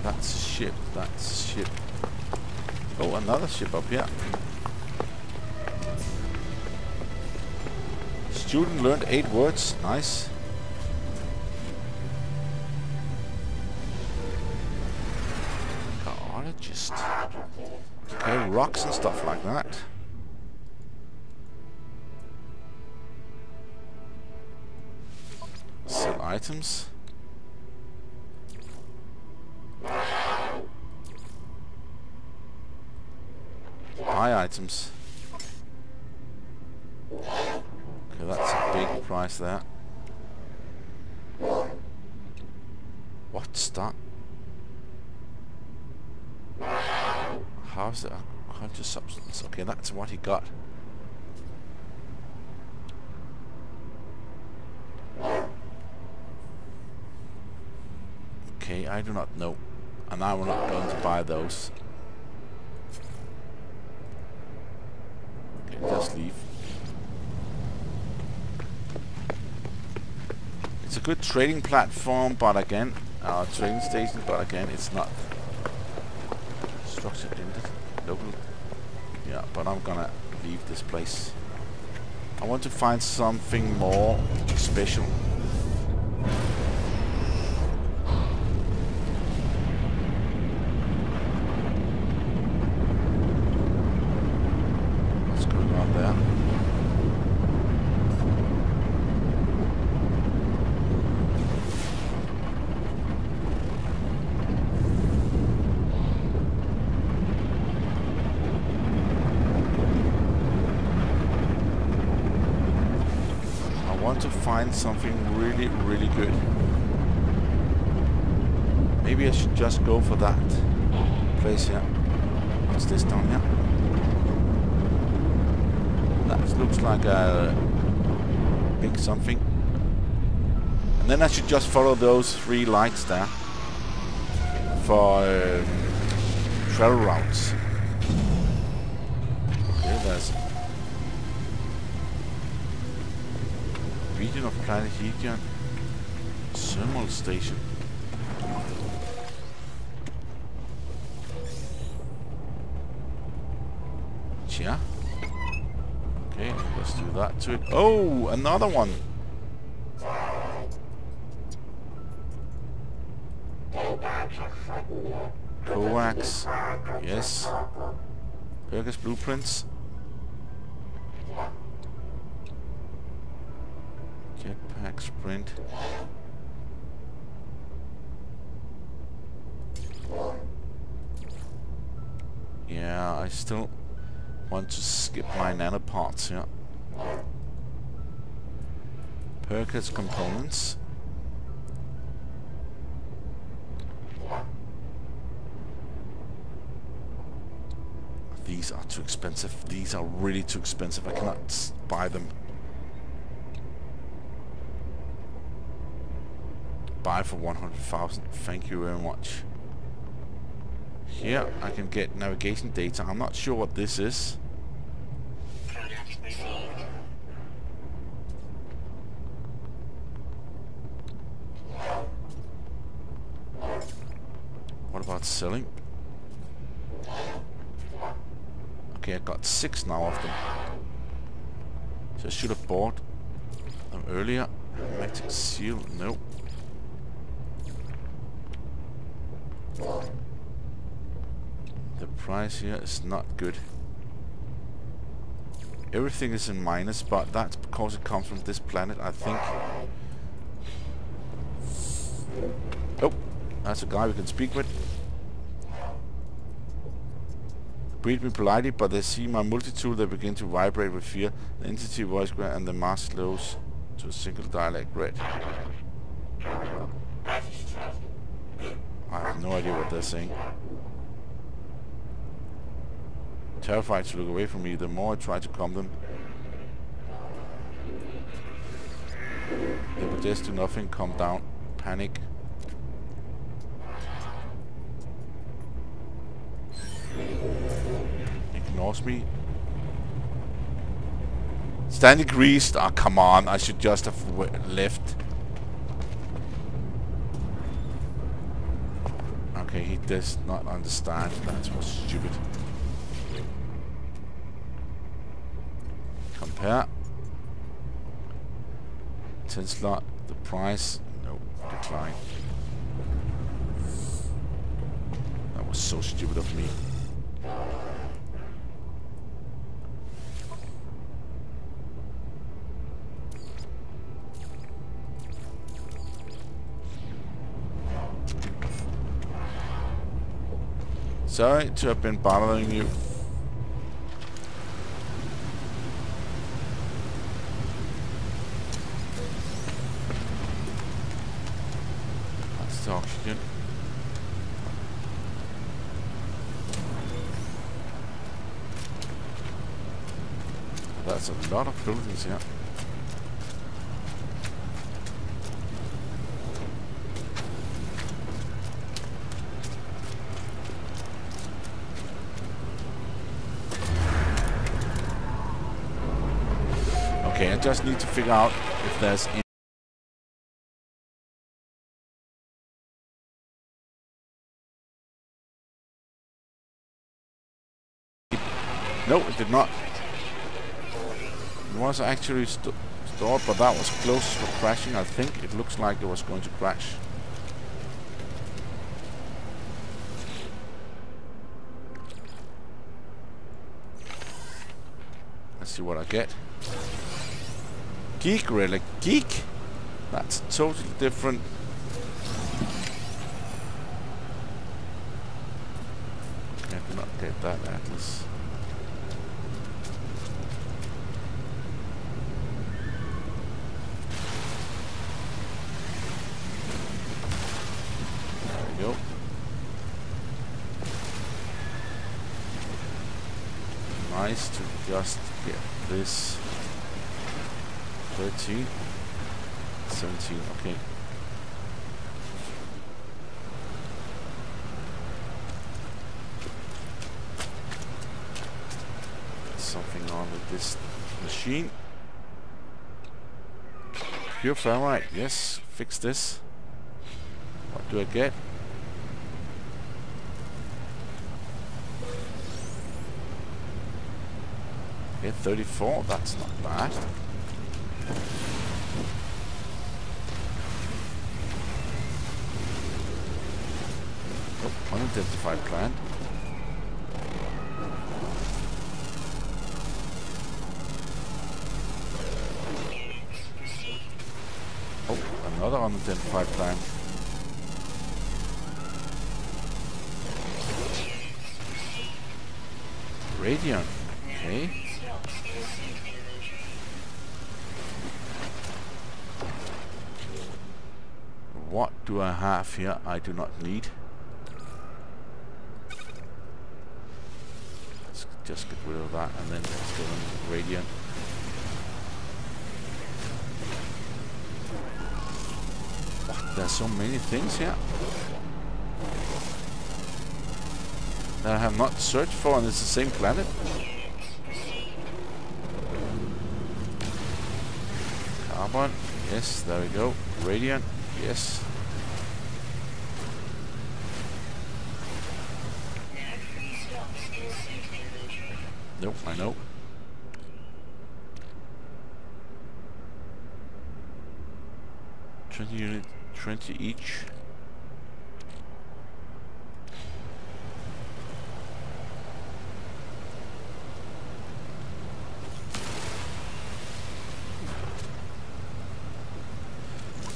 That's a ship, that's a ship. Oh, another ship up here. Student learned eight words, nice. Geologist. Okay, rocks and stuff like that. Sell items. Items. Okay, that's a big price there. What's that? How's the agriculture substance? Okay, that's what he got. Okay, I do not know. And I will not going to buy those. Just leave. It's a good trading platform, but again, our trading station, but again, it's not structured in the local. Yeah, but I'm gonna leave this place. I want to find something more special. Something really, really good. Maybe I should just go for that place here. What's this down here? That looks like a big something. And then I should just follow those three lights there for um, travel routes. Okay, there's region of Kalahegyan. Thermal station. Yeah. Okay, let's do that to it. Oh, another one. Kovacs. Yes. Perkins blueprints. Jetpack sprint. Yeah, I still want to skip my nanoparts, yeah. Perkins components. These are too expensive. These are really too expensive. I cannot buy them. Buy for one hundred thousand. Thank you very much. Here I can get navigation data. I'm not sure what this is. What about selling? Okay, I got six now of them. So I should have bought them earlier. Magnetic seal, no. The price here is not good. Everything is in minus, but that's because it comes from this planet, I think. Oh, that's a guy we can speak with. Greet me politely, but they see my multitool, they begin to vibrate with fear. The entity voice grant and the mask slows to a single dialect red. I have no idea what they're saying. Terrified to look away from me, the more I try to calm them, they will just do nothing, calm down, panic. Ignores me. Standing greased, ah, oh, come on, I should just have w left. Okay, he does not understand, that's what's stupid. Compare. ten slot, the price, no, decline. That was so stupid of me. Sorry to have been bothering you. Oxygen. That's a lot of buildings here. Okay, I just need to figure out if there's any No, it did not. It was actually st stored, but that was close for crashing, I think. It looks like it was going to crash. Let's see what I get. Geek relic. Geek? That's totally different. I did not get that, Atlas. Nice to just get this thirteen, seventeen, okay. Something on with this machine. Beautiful, alright. Yes, fix this. What do I get? Yeah, thirty-four, that's not bad. Oh, unidentified plant. Oh, another unidentified plant. Radium, okay. What do I have here? I do not need. Let's just get rid of that and then let's go on radiant. What? There's so many things here that I have not searched for, and it's the same planet. Carbon. Yes, there we go. Radiant. Yes. Nope, I know. Twenty unit, twenty each.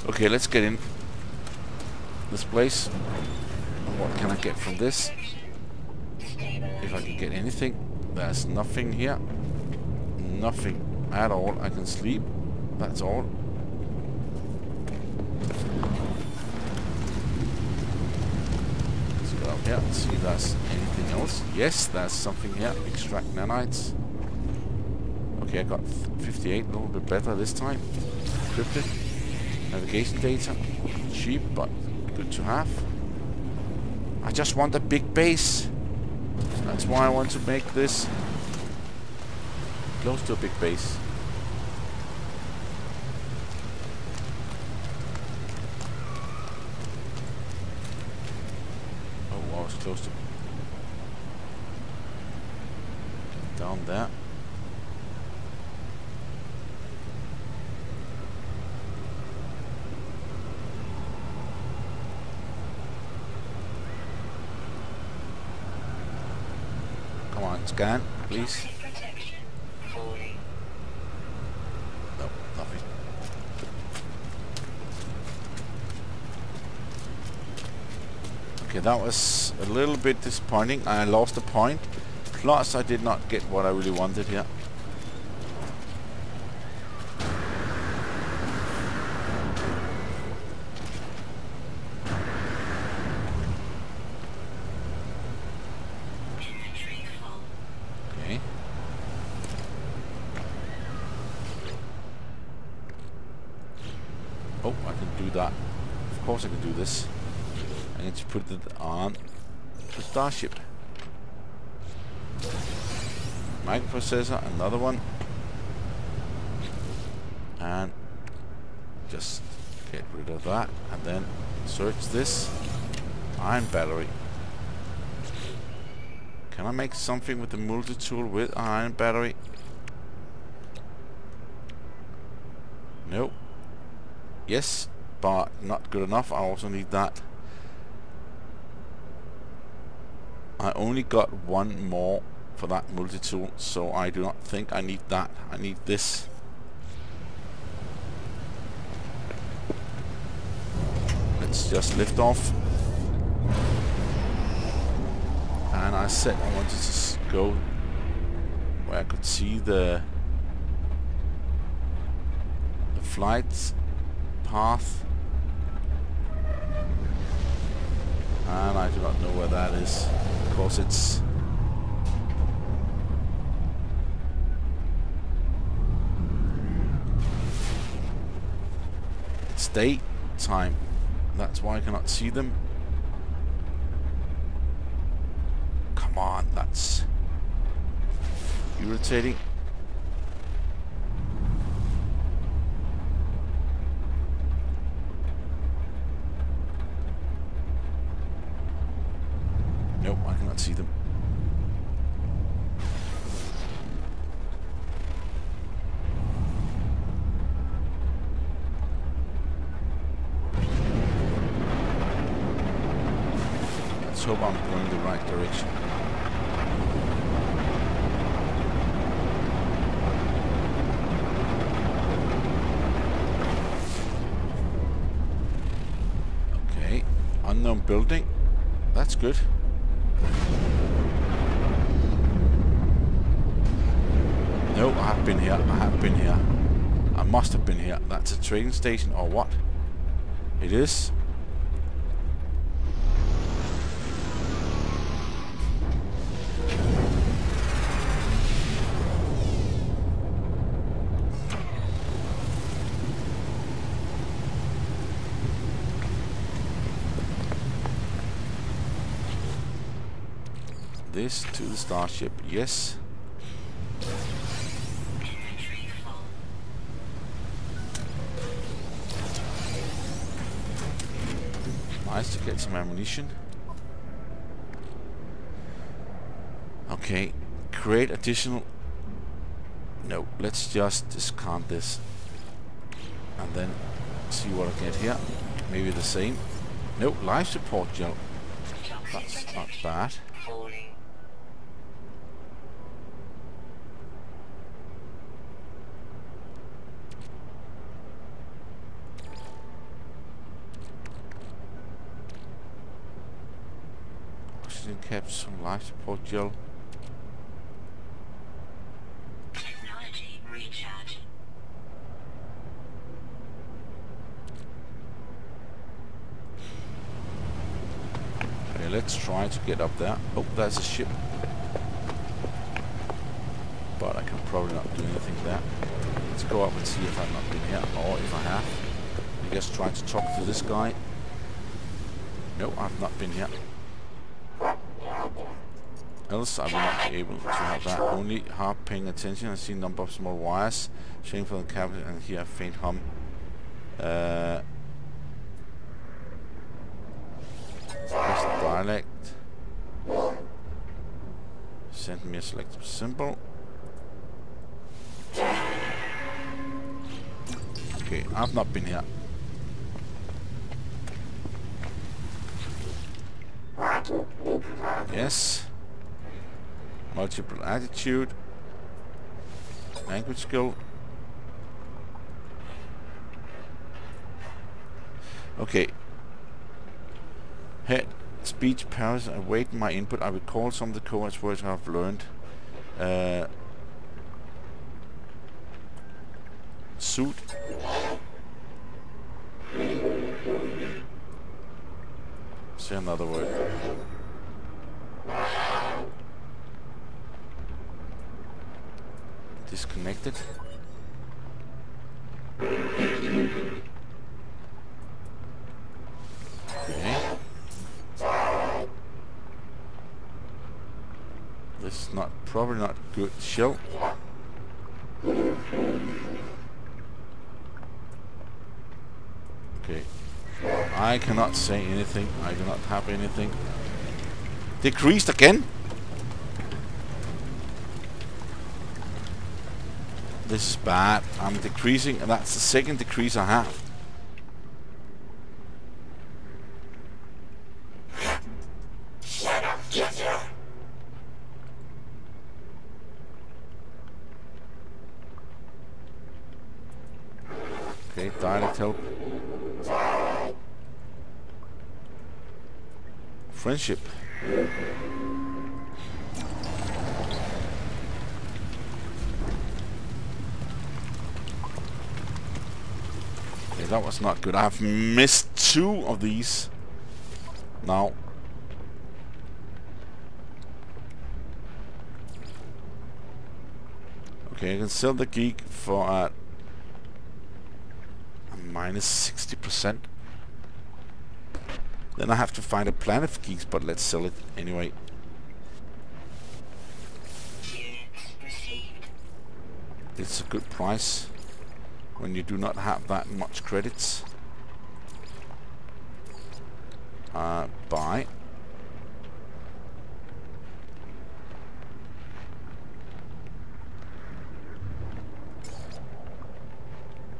Okay, let's get in this place. What can I get from this? If I can get anything. There's nothing here. Nothing at all. I can sleep. That's all. Let's go up here and see if there's anything else. Yes, there's something here. Extract nanites. Okay, I got fifty-eight. A little bit better this time. Encrypted. Navigation data, cheap but good to have. I just want a big base. That's why I want to make this close to a big base. Oh, I was close to down there. Scan, please. No, nothing. Okay, that was a little bit disappointing. I lost a point. Plus, I did not get what I really wanted here. I need to put it on the starship. Microprocessor, another one. And just get rid of that and then search this. Iron battery. Can I make something with the multi-tool with iron battery? No. Yes. But not good enough. I also need that. I only got one more for that multi-tool, so I do not think I need that. I need this. Let's just lift off. And I said I wanted to go where I could see the the flights path. And I do not know where that is. Of course it's... It's daytime. That's why I cannot see them. Come on, that's... irritating. can't see them. Let's hope I'm going the right direction. Okay, unknown building. That's good. No, I have been here. I have been here. I must have been here. That's a train station or what? It is. This to the starship, yes. Nice to get some ammunition. Okay, create additional. No, let's just discard this and then see what I get here. Maybe the same. No, life support gel. That's not bad. Kept some life support gel. Technology recharge. Okay, let's try to get up there. Oh, there's a ship. But I can probably not do anything there. Let's go up and see if I've not been here, or if I have. I guess try to talk to this guy. No, I've not been here. Else I will not be able to have that. Only half paying attention. I see a number of small wires showing from the cabin and hear a faint hum. Uh, press the dialect. Send me a selected symbol. Okay, I've not been here. Yes. Multiple attitude, language skill. Okay. Head, speech, powers, await my input. I recall some of the Kovacs words I've learned. Uh, suit. Say another word. Disconnected. Okay. This is not probably not good shell. Okay. I cannot say anything. I do not have anything. Decreased again? This is bad. I'm decreasing, and that's the second decrease I have. Shut up, get here. Okay, dialect help. Friendship. That was not good. I've missed two of these now. Okay, I can sell the geek for uh, a minus sixty percent. Then I have to find a planet for geeks, but let's sell it anyway. It's a good price when you do not have that much credits. Uh, buy.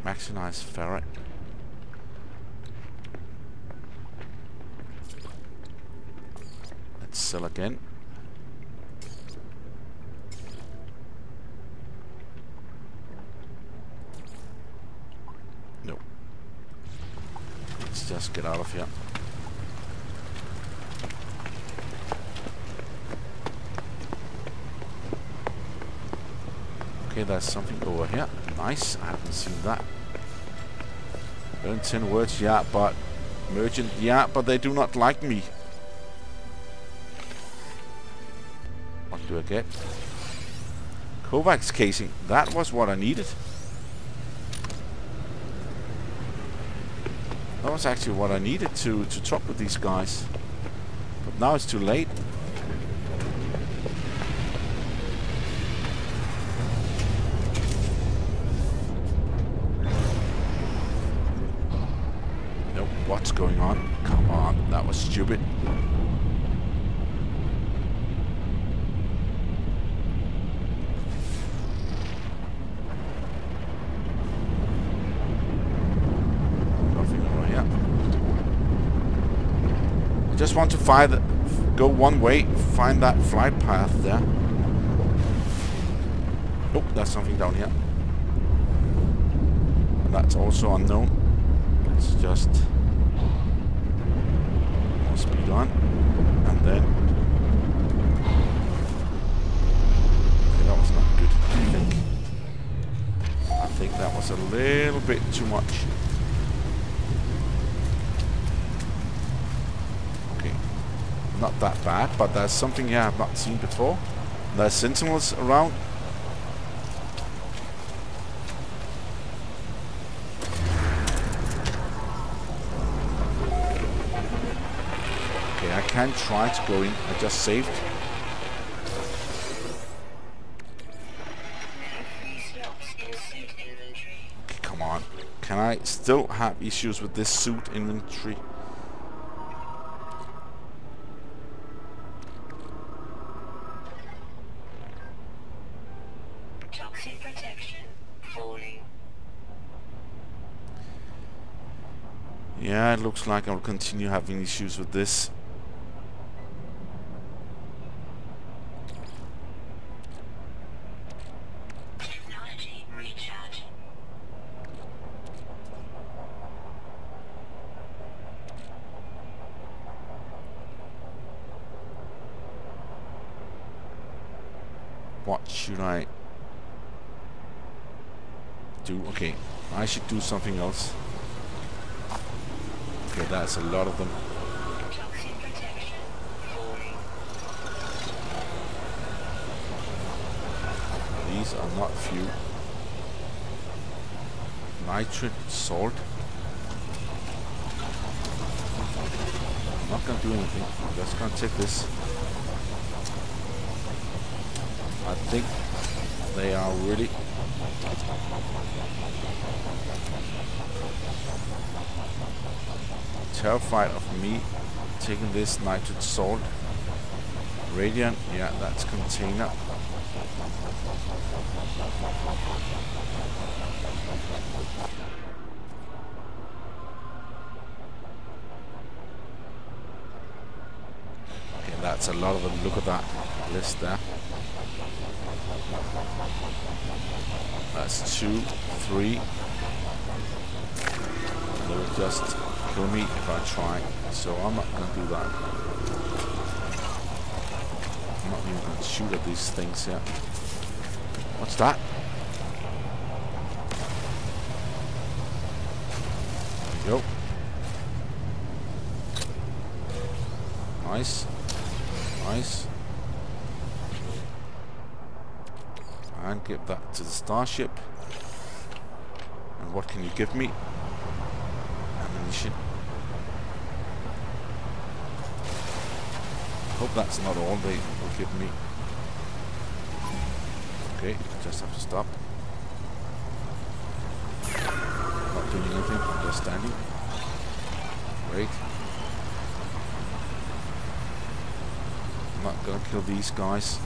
Maximize ferret. Let's sell again. Nope. Let's just get out of here. Okay, there's something over here. Nice, I haven't seen that. Learn ten words, yeah, but... Merchant, yeah, but they do not like me. What do I get? Kovacs casing. That was what I needed. That was actually what I needed to, to talk with these guys. But now it's too late. What's going on? Come on, that was stupid. Nothing over here. I just want to find the, go one way, find that flight path there. Oh, there's something down here. And that's also unknown. It's just... speed on, and then okay, that was not good. I think I think that was a little bit too much. Okay, not that bad, but there's something here I've not seen before. There's sentinels around. I can try to go in. I just saved. Okay, come on. Can I still have issues with this suit inventory? Toxic protection falling. Yeah, it looks like I'll continue having issues with this. What should I do? Okay, I should do something else. Okay, that's a lot of them. These are not few. Nitrate salt. I'm not gonna do anything. I'm just gonna take this. I think they are really... terrified of me taking this nitrate salt. Radiant, yeah, that's container. Okay, that's a lot of them. Look at that list there. That's two, three. They will just kill me if I try, so I'm not gonna do that. I'm not even gonna shoot at these things yet. What's that? There we go. Nice. Nice. And give that to the starship. And what can you give me? Ammunition. Hope that's not all they will give me. Okay, just have to stop. Not doing anything, I'm just standing. Great. I'm not gonna kill these guys.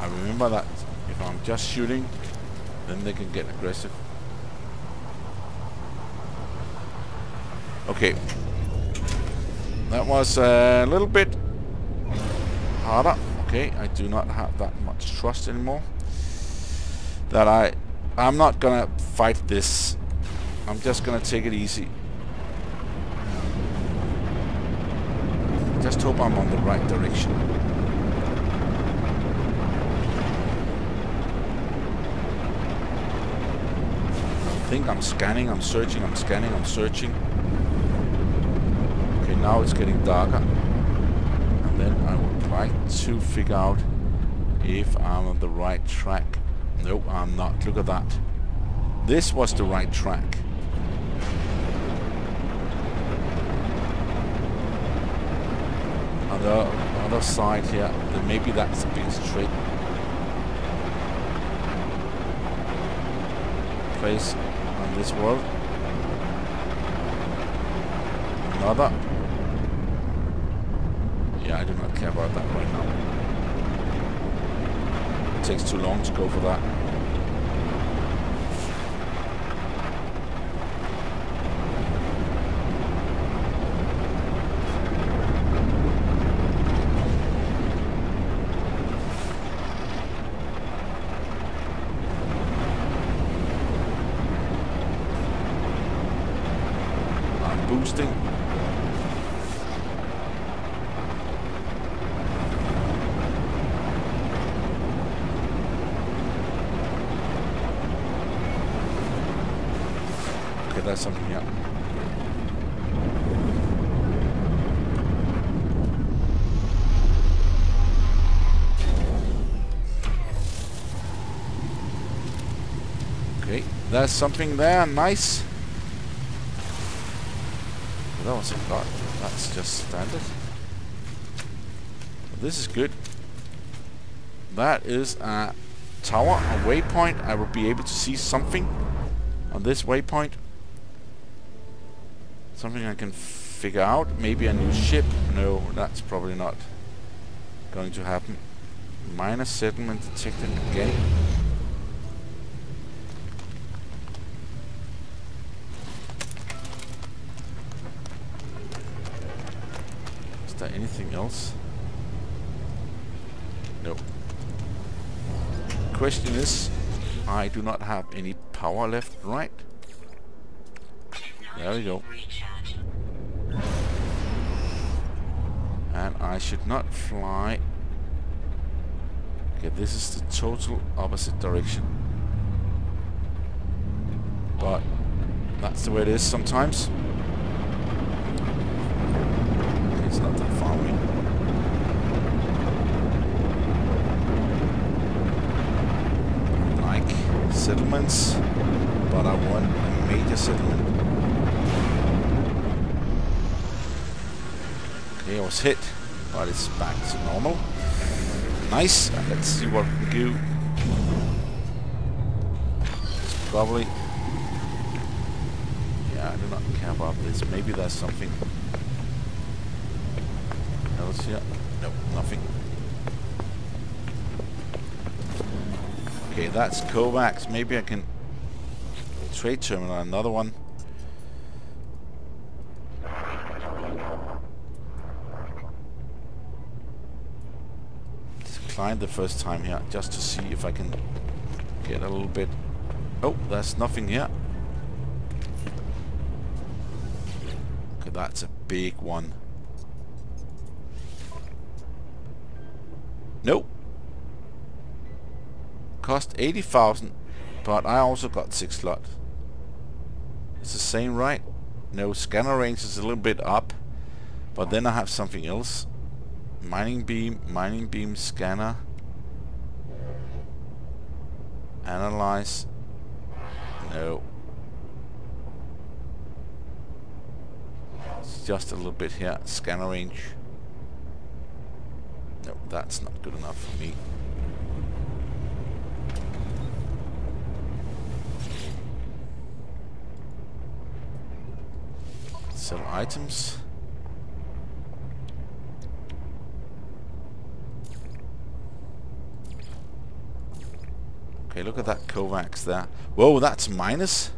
I remember that. If I'm just shooting, then they can get aggressive. Okay. That was a little bit harder. Okay, I do not have that much trust anymore. That I... I'm not gonna fight this. I'm just gonna take it easy. Just hope I'm on the right direction. I think I'm scanning, I'm searching, I'm scanning, I'm searching. Okay, now it's getting darker. And then I would like to figure out if I'm on the right track. Nope, I'm not. Look at that. This was the right track. On the other side here, then maybe that's the biggest trick. Place on this world. Another. Yeah, I do not care about that right now. It takes too long to go for that. Something here. Okay, there's something there, nice. That was a lot. That's just standard. This is good. That is a tower, a waypoint. I will be able to see something on this waypoint. Something I can figure out. Maybe a new ship. No, that's probably not going to happen. Minor settlement detected again. Is there anything else? No. Question is, I do not have any power left, right? There we go. And I should not fly. Okay, this is the total opposite direction. But that's the way it is sometimes. Okay, it's not that far away. I like settlements, but I want a major settlement. It was hit, but it's back to normal. Nice, and let's see what we can do. It's probably... Yeah, I do not care about this. Maybe there's something else here. No, nothing. Okay, that's Kovacs. Maybe I can... Trade terminal, another one. The first time here, just to see if I can get a little bit. Oh, there's nothing here. Okay, that's a big one. Nope. Cost eighty thousand, but I also got six slots. It's the same, right? No, scanner range is a little bit up, but then I have something else. Mining beam, mining beam, scanner, analyze, no. It's just a little bit here, scanner range. No, that's not good enough for me. Sell items. Okay, look at that Kovacs there. Whoa, that's minus?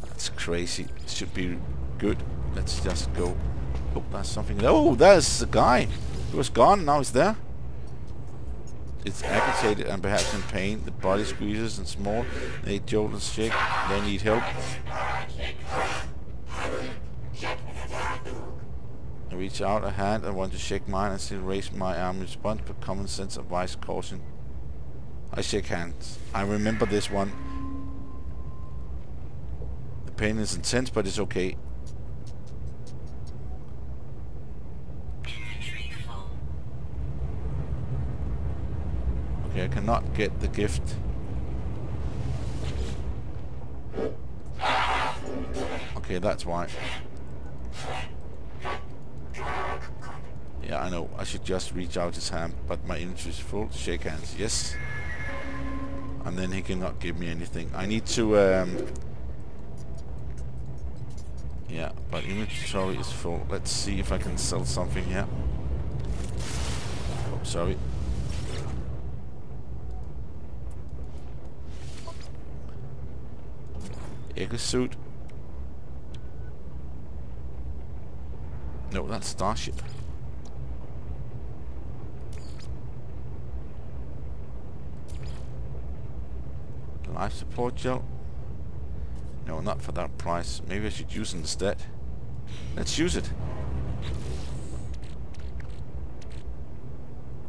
That's That's crazy. It should be good. Let's just go. Oh, there's something. Oh, there's a guy. He was gone. Now he's there. It's agitated and perhaps in pain. The body squeezes and small. They jolt and shake. They need help. I reach out a hand. I want to shake mine and still raise my arm in response, but common sense advice caution. I shake hands. I remember this one. The pain is intense, but it's okay. I cannot get the gift. Okay, that's why. Yeah, I know. I should just reach out his hand, but my energy is full. Shake hands, yes. And then he cannot give me anything. I need to... Um, yeah, but inventory is full. Let's see if I can sell something here. Oh, sorry. Echo suit. No, that's Starship. Life support gel. No, not for that price. Maybe I should use it instead. Let's use it.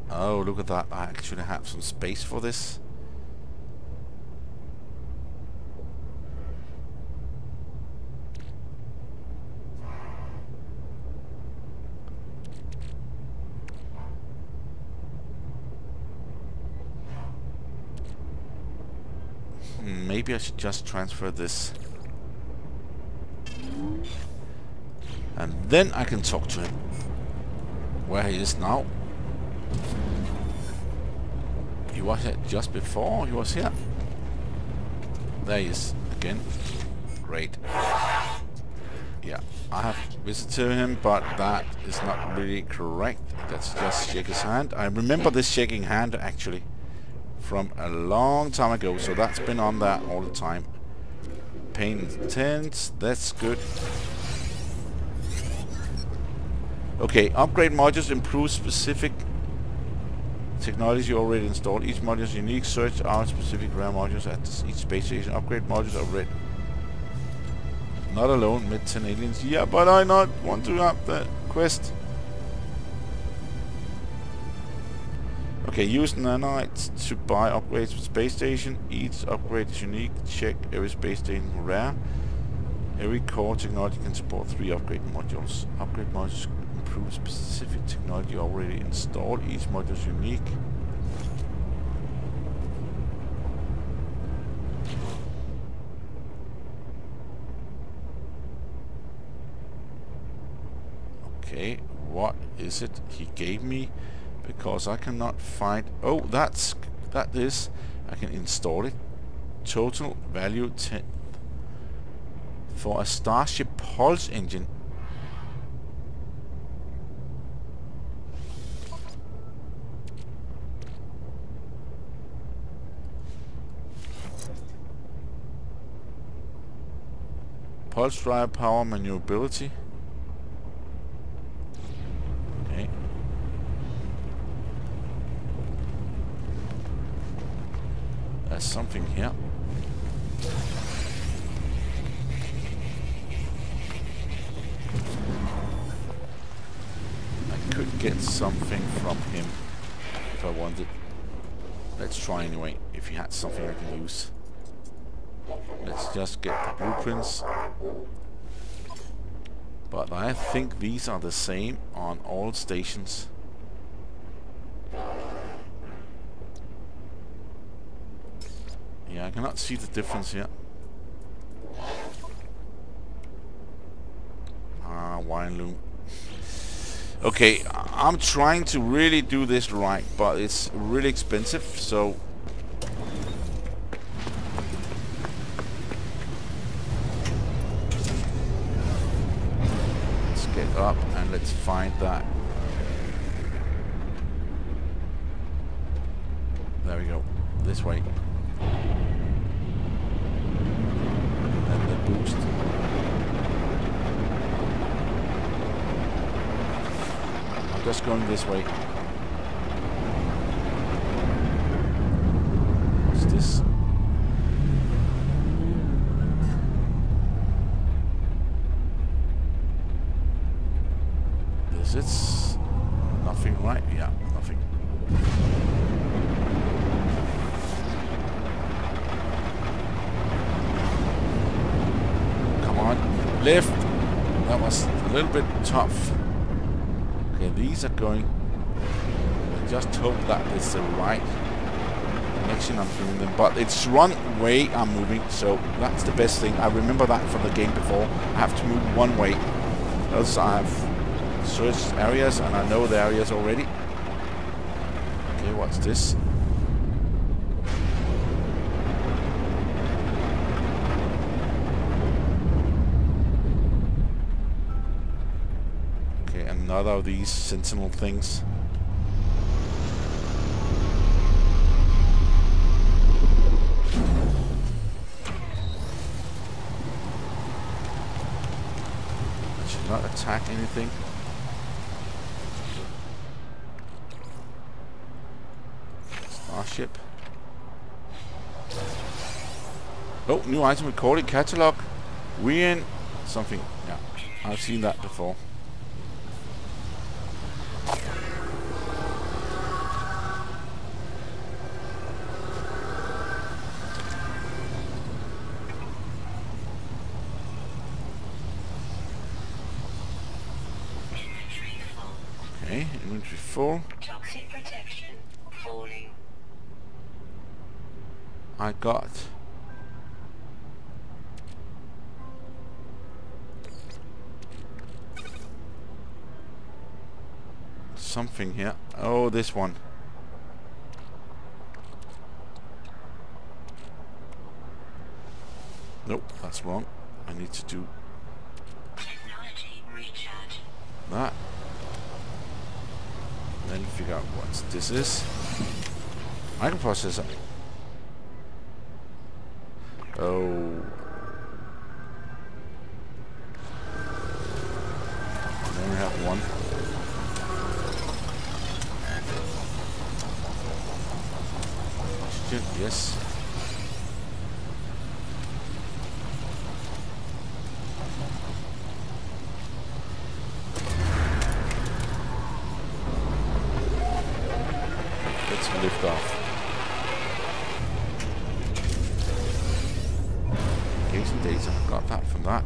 Oh, look at that. I actually have some space for this. Maybe I should just transfer this. And then I can talk to him. Where he is now. He was here just before he was here. There he is again. Great. Yeah, I have visited him, but that is not really correct. Let's just shake his hand. I remember this shaking hand actually. From a long time ago, so that's been on there all the time. Pain intense, that's good. Okay, upgrade modules improve specific technology already installed. Each module is unique. Search out specific rare modules at each space station. Upgrade modules are red. Not alone, met ten aliens. Yeah, but I not want to up the quest. Okay, use nanites to buy upgrades for space station. Each upgrade is unique. Check every space station rare. Every core technology can support three upgrade modules. Upgrade modules improve specific technology already installed. Each module is unique. Okay, what is it he gave me? Because I cannot find... Oh, that's... That is... I can install it. Total value ten... For a Starship pulse engine. Pulse drive power maneuverability. Something here. I could get something from him if I wanted. Let's try anyway, if he had something I can use. Let's just get the blueprints. But I think these are the same on all stations. Yeah, I cannot see the difference here. Ah, wine loom. Okay, I'm trying to really do this right, but it's really expensive, so... Let's get up and let's find that. There we go. This way. Boost. just going this way. What's this? Is it nothing, right? Yeah, nothing. Come on, left. That was a little bit tough. Okay, these are going. I just hope that it's the right connection I'm doing them, but it's one way I'm moving, so that's the best thing. I remember that from the game before. I have to move one way, else I've searched areas and I know the areas already. Okay, what's this? Okay, another of these Sentinel things. I should not attack anything. Ship. Oh, new item recorded, catalog. We in something. Yeah, I've seen that before. Okay, inventory full. Toxic protection falling. I got something here. Oh, this one. Nope, that's wrong. I need to do technology recharge. That. And then figure out what this is. Microprocessor. Oh. I only have one. Oxygen, yes. Let's lift off. Data. Got that from that.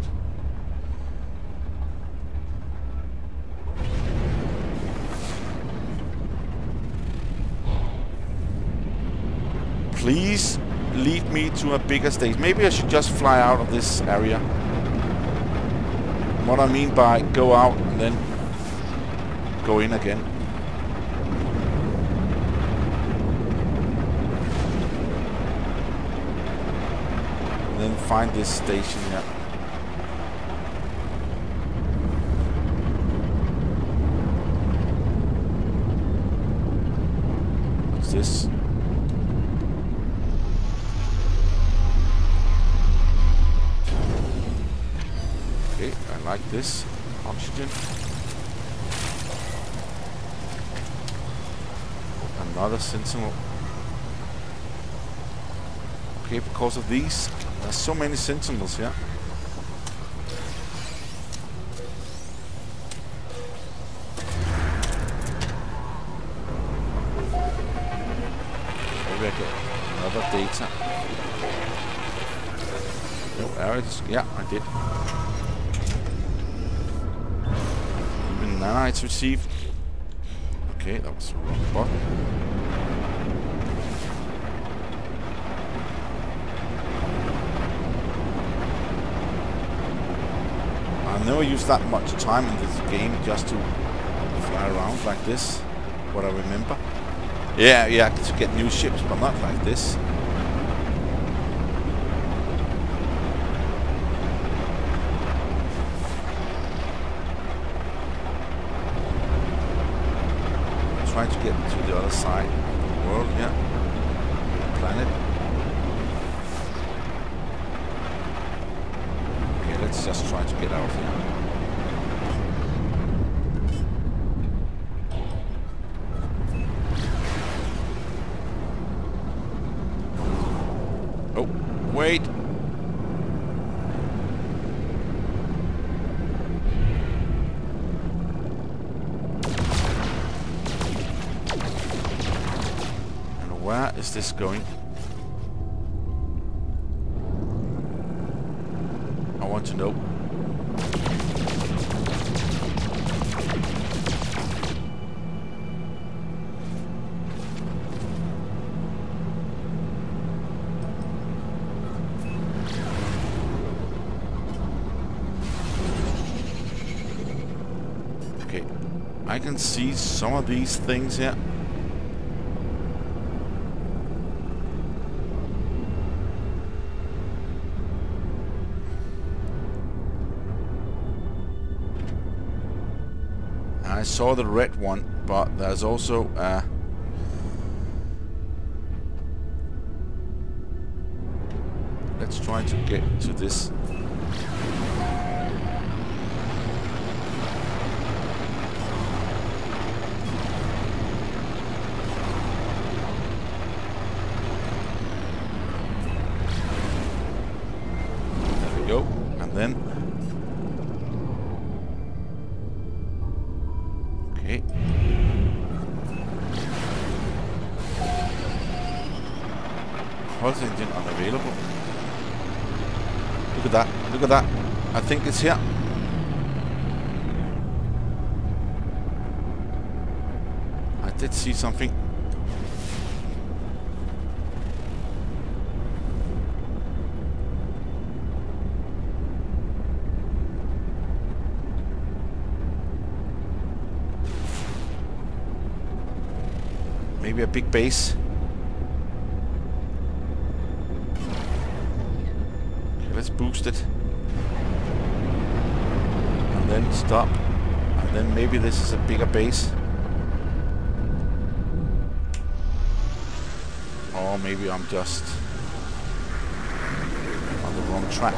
Please lead me to a bigger stage. Maybe I should just fly out of this area. What I mean by go out and then go in again. Then find this station here. What's this? Okay, I like this. Oxygen. Another Sentinel. Okay, because of these. There's so many Sentinels here. Maybe I get another data. No errors. Yeah, I did. Even nanites received. Okay, that was the wrong button. I never used that much time in this game just to fly around like this, what I remember. Yeah, yeah, to get new ships, but not like this. I'm trying to get to the other side of the world, yeah, the planet. Let's just try to get out of here. is this going? I want to know. Okay, I can see some of these things here. I saw the red one, but there's also a let's try to get to this. There we go, and then pulse engine unavailable. Look at that, look at that. I think it's here. I did see something. Maybe a big base. Boost it and then stop, and then maybe this is a bigger base, or maybe I'm just on the wrong track.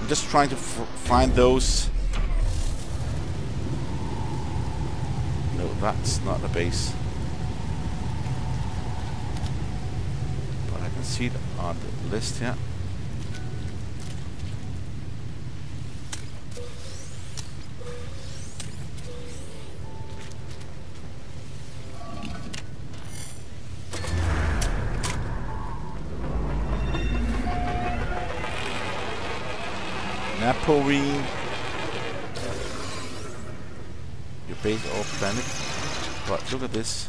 I'm just trying to f find those. No, that's not a base, but I can see it on the list here. Napoleon, your base off planet. But look at this.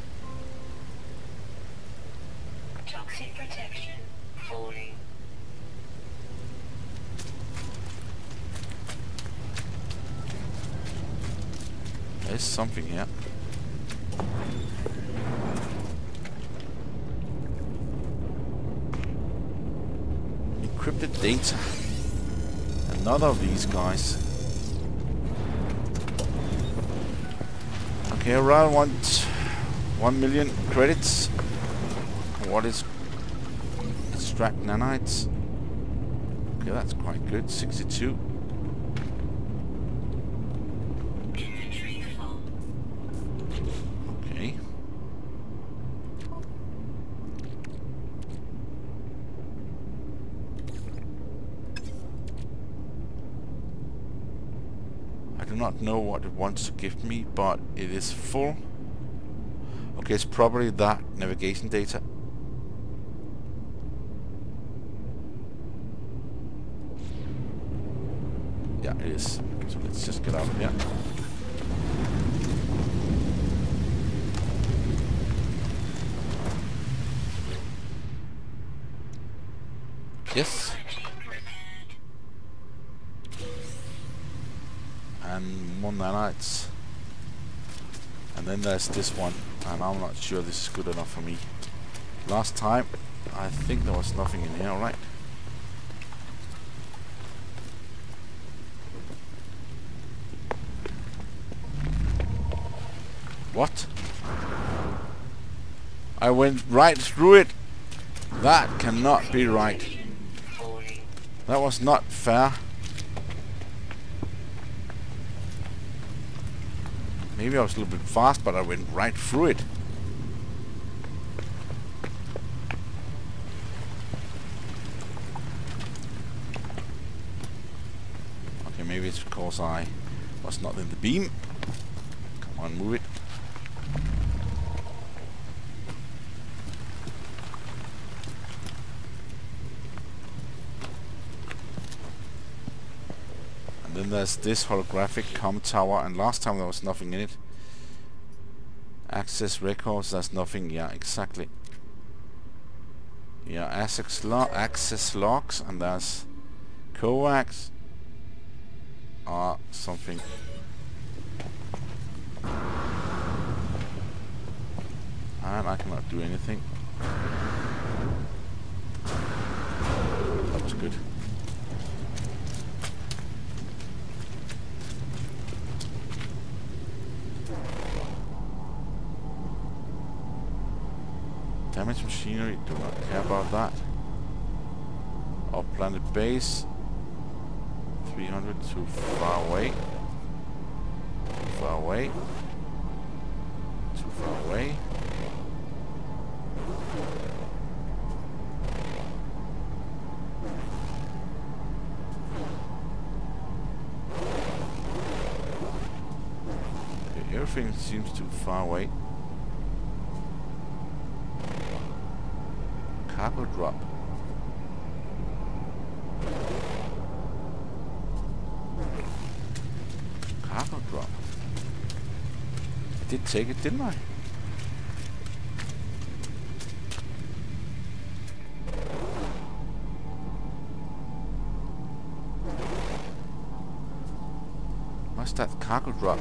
Toxic protection falling. There's something here. Encrypted data. Another of these guys. Okay, around one, one million credits. What is extract nanites? Okay, that's quite good. Sixty-two. Okay. Not know what it wants to give me, but it is full. Okay, it's probably that navigation data. Yeah, it is. So let's just get out of here. Yes. And more nanites, and then there's this one, and I'm not sure this is good enough for me. Last time I think there was nothing in here, right? What? I went right through it. That cannot be right. That was not fair. Maybe I was a little bit fast, but I went right through it. Okay, maybe it's because I was not in the beam. Come on, move it. Then there's this holographic comm tower, and last time there was nothing in it. Access records, there's nothing. Yeah, exactly. Yeah, access, lo access logs, and there's Kovacs or something. And I cannot do anything. That's good. Damaged machinery, do I care about that? Our planet base, three hundred, too far away, too far away, too far away. Okay, everything seems too far away. Cargo drop. Cargo drop. I did take it, didn't I? Must have cargo drop.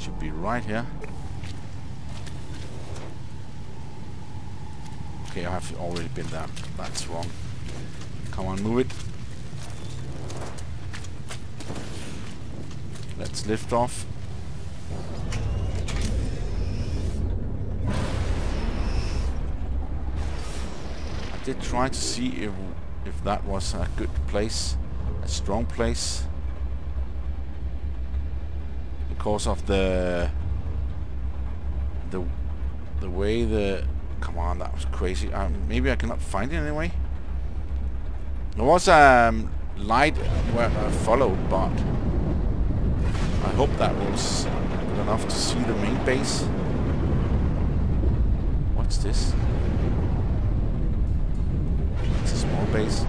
Should be right here. Okay, I've already been there. That's wrong. Come on, move it. Let's lift off. I did try to see if if that was a good place, a strong place. Because of the the the way the come on, that was crazy. Um, maybe I cannot find it anyway. There was a um, light where I followed, but I hope that was good enough to see the main base. What's this? It's a small base.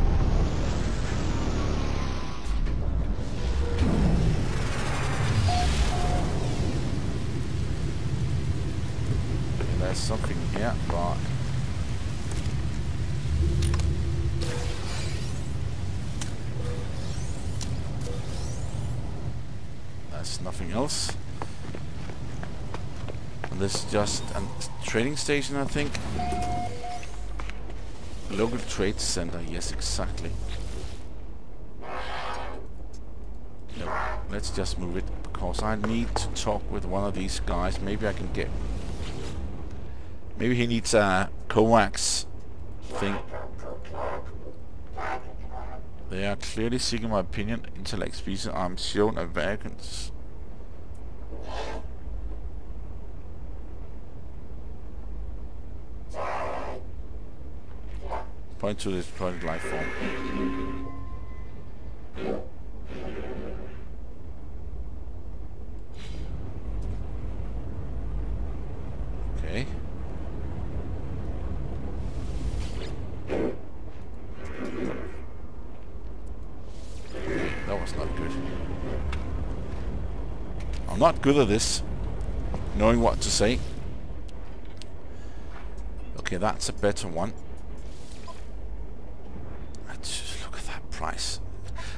Something here, but that's nothing else. And this is just a trading station, I think. A local trade center, yes, exactly. No, let's just move it, because I need to talk with one of these guys. Maybe I can get... Maybe he needs a Kovacs thing. They are clearly seeking my opinion. Intellect species. I'm shown a vacancy. Point to this project life form. Okay. I'm not good at this, knowing what to say. Okay, that's a better one. Let's just look at that price.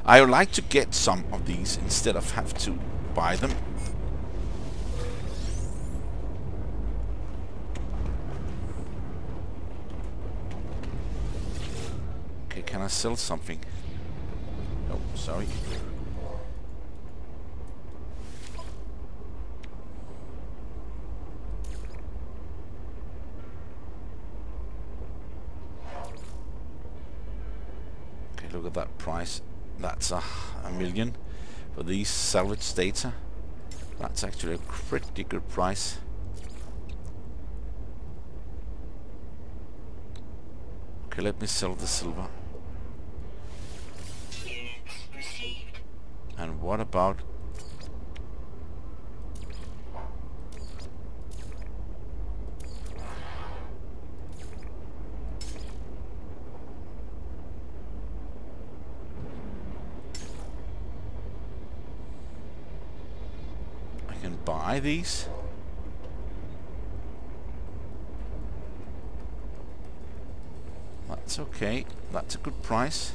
I would like to get some of these instead of have to buy them. Okay, can I sell something? Oh, sorry. Look at that price. That's a, a million for these salvage data. That's actually a pretty good price. Okay, let me sell the silver. And what about... I can buy these? That's okay, that's a good price.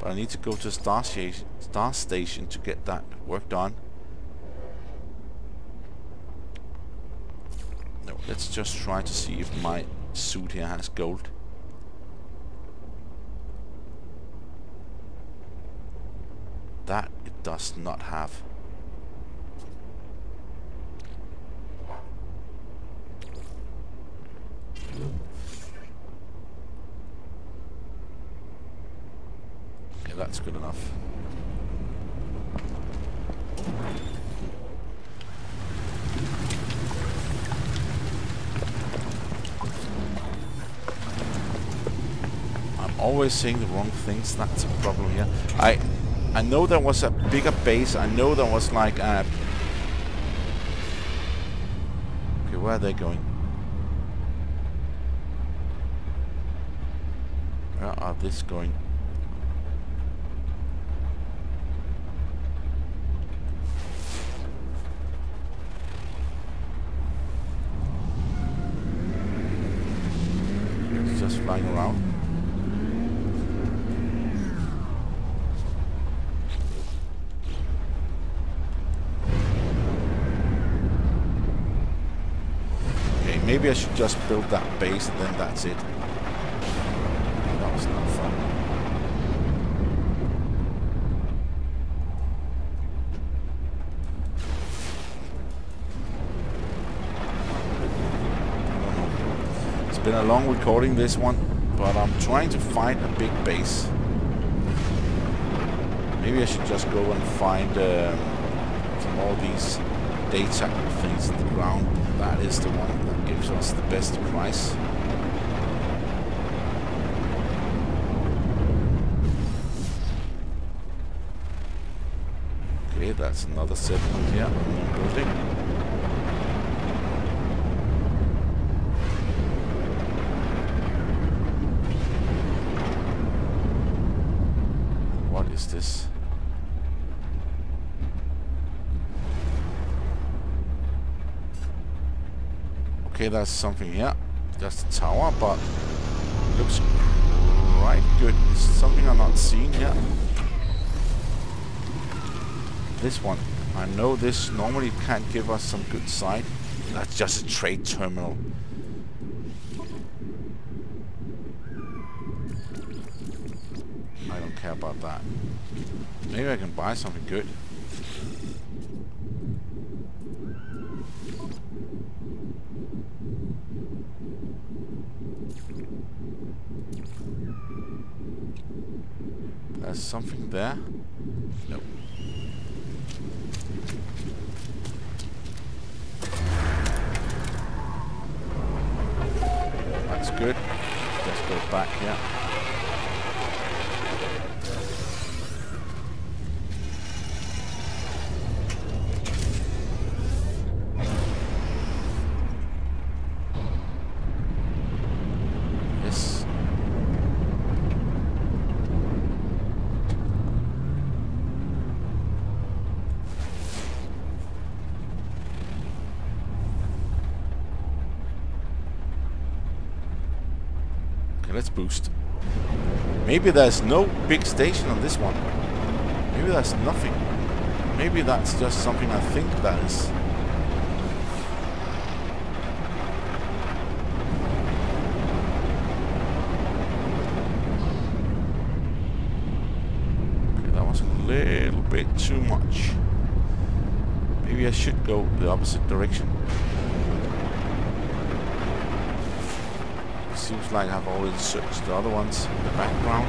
But I need to go to a star station, star station to get that work done. No, let's just try to see if my suit here has gold. That it does not have. That's good enough. I'm always saying the wrong things. That's a problem here. I I know there was a bigger base. I know there was like a... Okay, where are they going? Where are this going? Flying around. Okay, maybe I should just build that base and then that's it. That was not fun. It's been a long recording this one, but I'm trying to find a big base. Maybe I should just go and find um, some all these data things in the ground. That is the one that gives us the best price. Okay, that's another settlement here. Building. Is this? Okay, that's something here. That's the tower, but it looks quite good. Is something I'm not seeing here? This one. I know this normally can give us some good sight. That's just a trade terminal. Care about that. Maybe I can buy something good. There's something there. Nope. That's good. Let's go back here. Let's boost. Maybe there's no big station on this one. Maybe there's nothing. Maybe that's just something I think that is. Okay, that was a little bit too much. Maybe I should go the opposite direction. Seems like I've already searched the other ones in the background.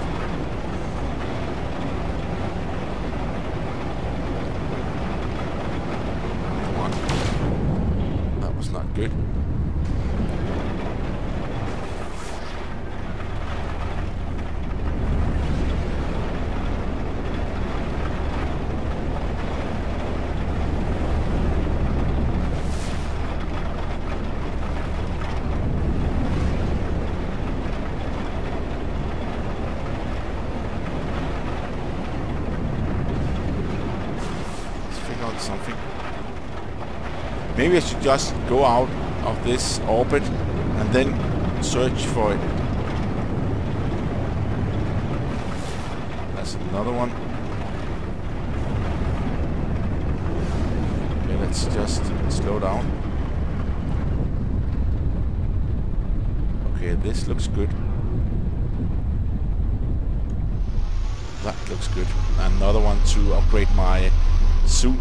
Come on. That was not good. Maybe I should just go out of this orbit and then search for it. That's another one. Okay, let's just slow down. Okay, this looks good. That looks good. Another one to upgrade my suit.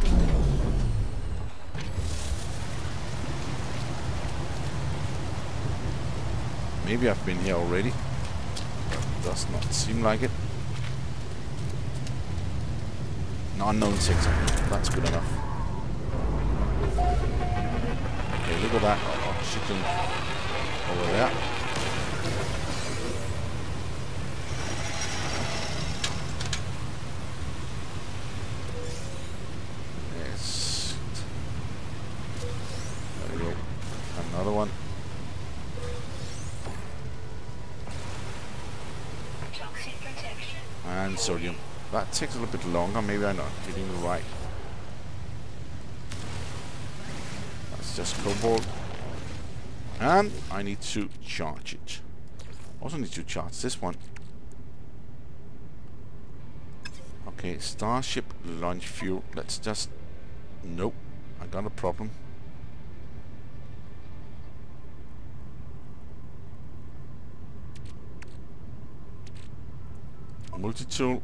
Maybe I've been here already. Does not seem like it. An unknown sector. That's good enough. Okay, look at that. Oxygen over there. Yes. There we go. Another one. And sodium. That takes a little bit longer. Maybe I'm not getting the right. That's just cobalt. And I need to charge it. Also need to charge this one. Okay, Starship launch fuel. Let's just... Nope. I got a problem. Multi-tool.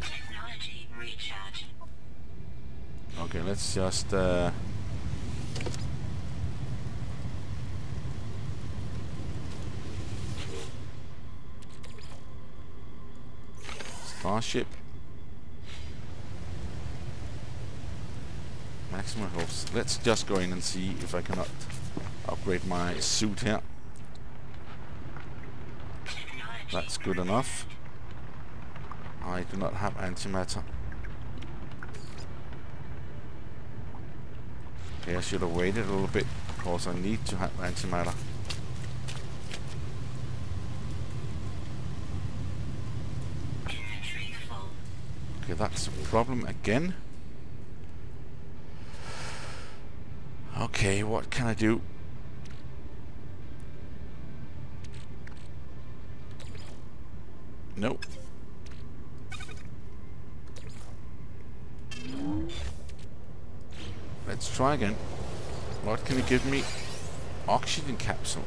Technology recharge. Okay, let's just uh Starship. Maximum health. Let's just go in and see if I cannot upgrade my suit here. That's good enough. I do not have antimatter. Okay, I should have waited a little bit because I need to have antimatter. Okay, that's a problem again. Okay, what can I do? Nope. Let's try again. What can it give me? Oxygen capsule.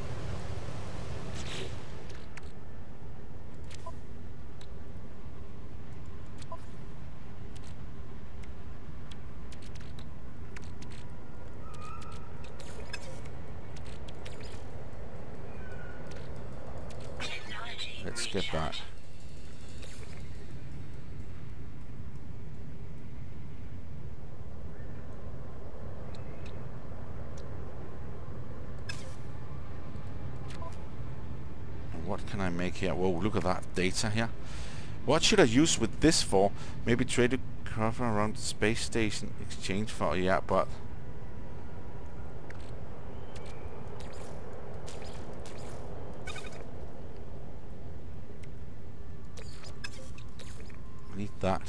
Let's get that. I make here? Whoa, look at that data here. What should I use with this for? Maybe trade a cover around the space station, exchange for, yeah, but I need that.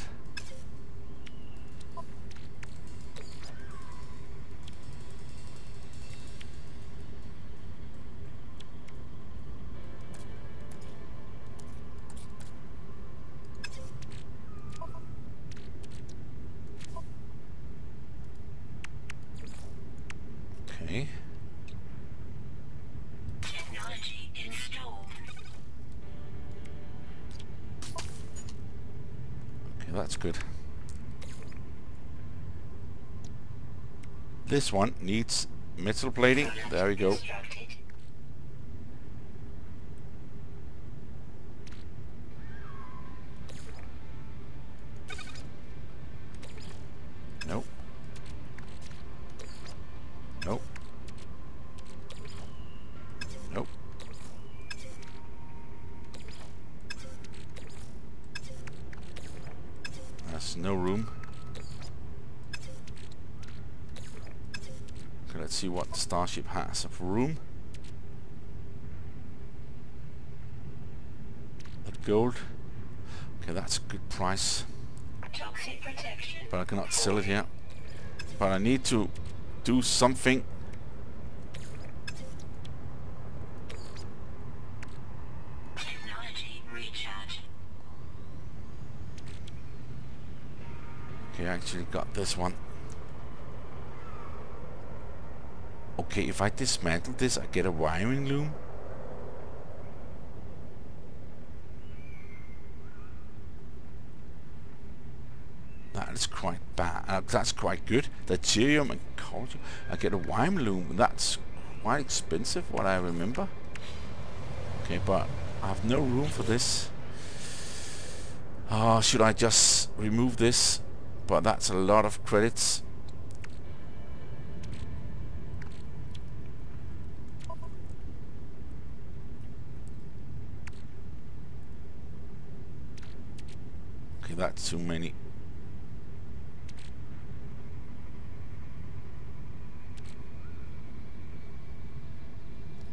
That's good. This one needs metal plating. There we go. Nope. Nope. Nope. No room. Okay, let's see what the Starship has of room. That gold. Okay, that's a good price. But I cannot sell it here. But I need to do something. Technology recharge. Okay, I actually got this one. Okay, if I dismantle this, I get a wiring loom. That is quite bad. Uh, that's quite good. The Ethereum and culture. I get a wiring loom. That's quite expensive, what I remember. Okay, but I have no room for this. Oh, should I just remove this? But that's a lot of credits. That's too many.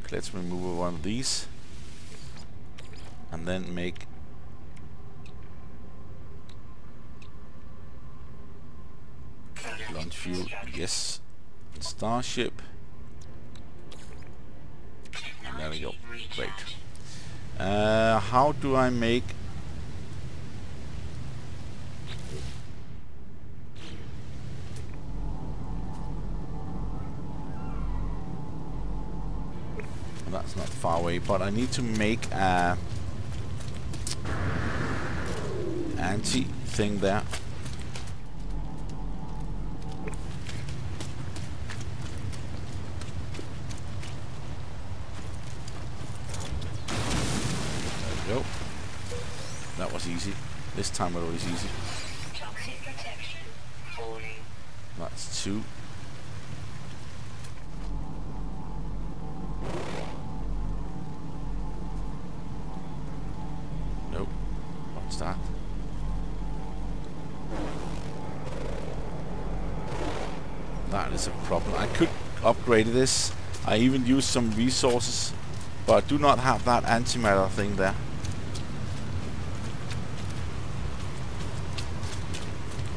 Let's remove one of these and then make launch fuel. Yes, Starship. And there we go. Great. Uh, how do I make? That's not far away, but I need to make a anti thing there. There we go. That was easy. This time it was easy. That's two. That. That is a problem. I could upgrade this. I even used some resources, but I do not have that antimatter thing there.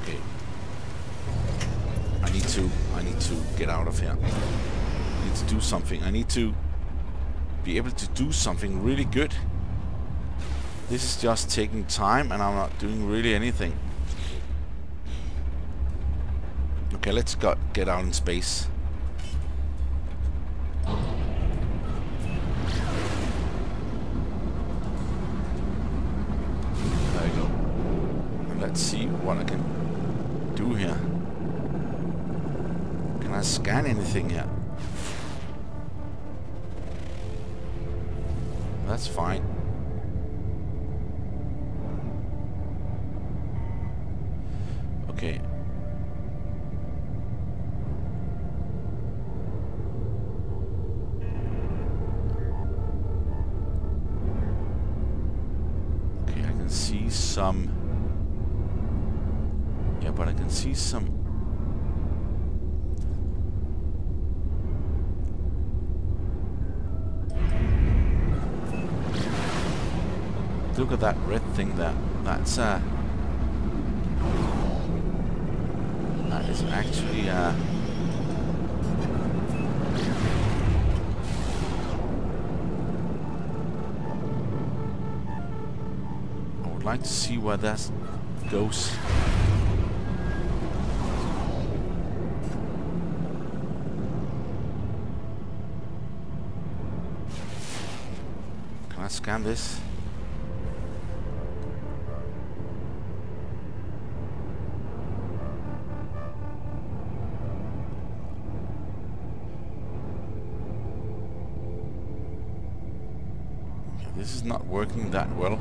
Okay. I need to I need to get out of here. I need to do something. I need to be able to do something really good. This is just taking time, and I'm not doing really anything. Okay, let's go get out in space. There we go. And let's see what I can do here. Can I scan anything here? That's fine. Okay. Okay, I can see some. Yeah, but I can see some. Look at that red thing there. That's uh That is actually uh I would like to see where that goes. Can I scan this? This is not working that well.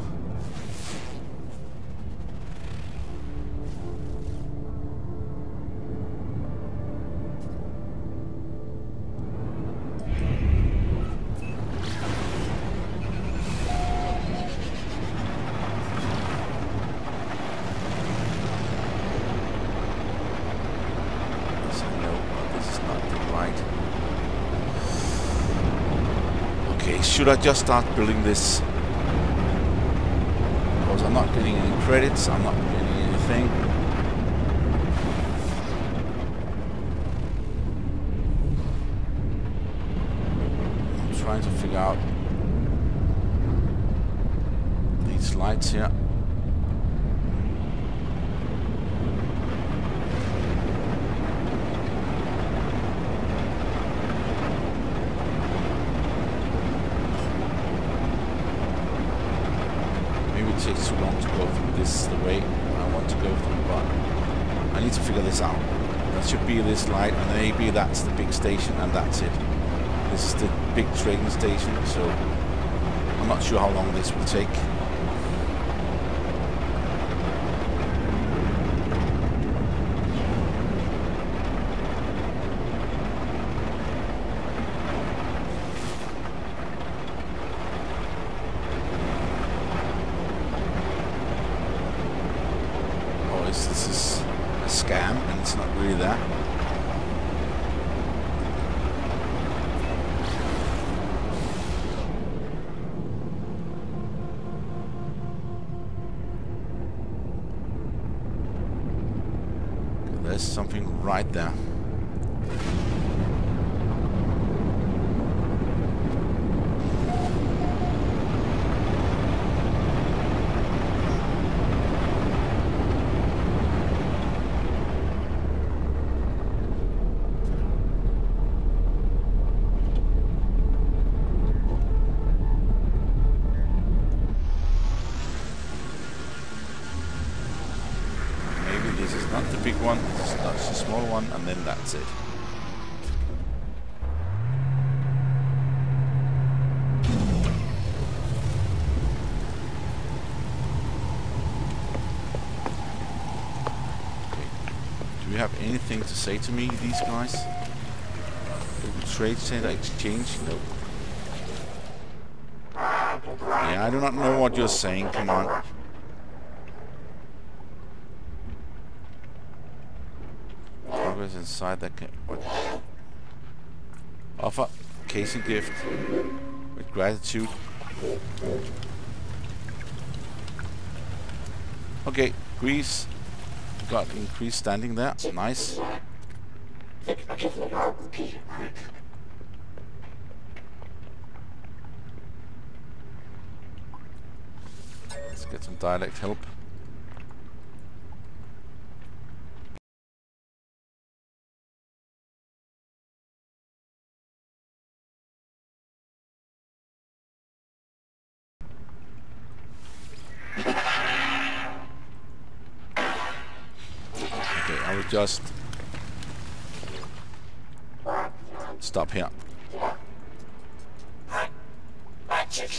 So no, this is not the right. Should I just start building this? Because I'm not getting any credits, I'm not getting anything. trying to figure out these lights here. Maybe it takes too long to go through this the way I want to go through, but I need to figure this out. That should be this light, and maybe that's the big station, and that's it. This is the big train station, so I'm not sure how long this will take. Oh, is this is a scam, and it's not really there. There's something right there. Big one, that's the small one, and then that's it. Okay. Do you have anything to say to me, these guys? Trade Center Exchange? No. Yeah, I do not know what you're saying, come on. Inside that ca what? Offer casing gift with gratitude. Okay, Greece got increased standing there. Nice. Let's get some dialect help. Just stop here. Okay,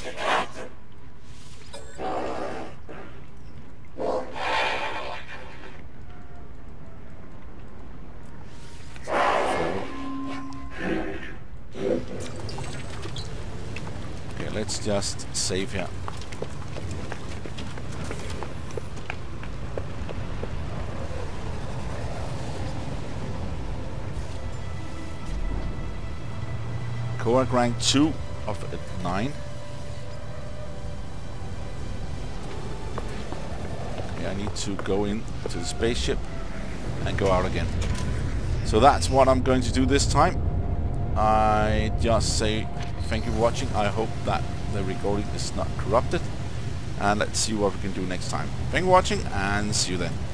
let's just save here. Kovacs rank two of nine. Okay, I need to go in to the spaceship and go out again. So that's what I'm going to do this time. I just say thank you for watching. I hope that the recording is not corrupted. And let's see what we can do next time. Thank you for watching, and see you then.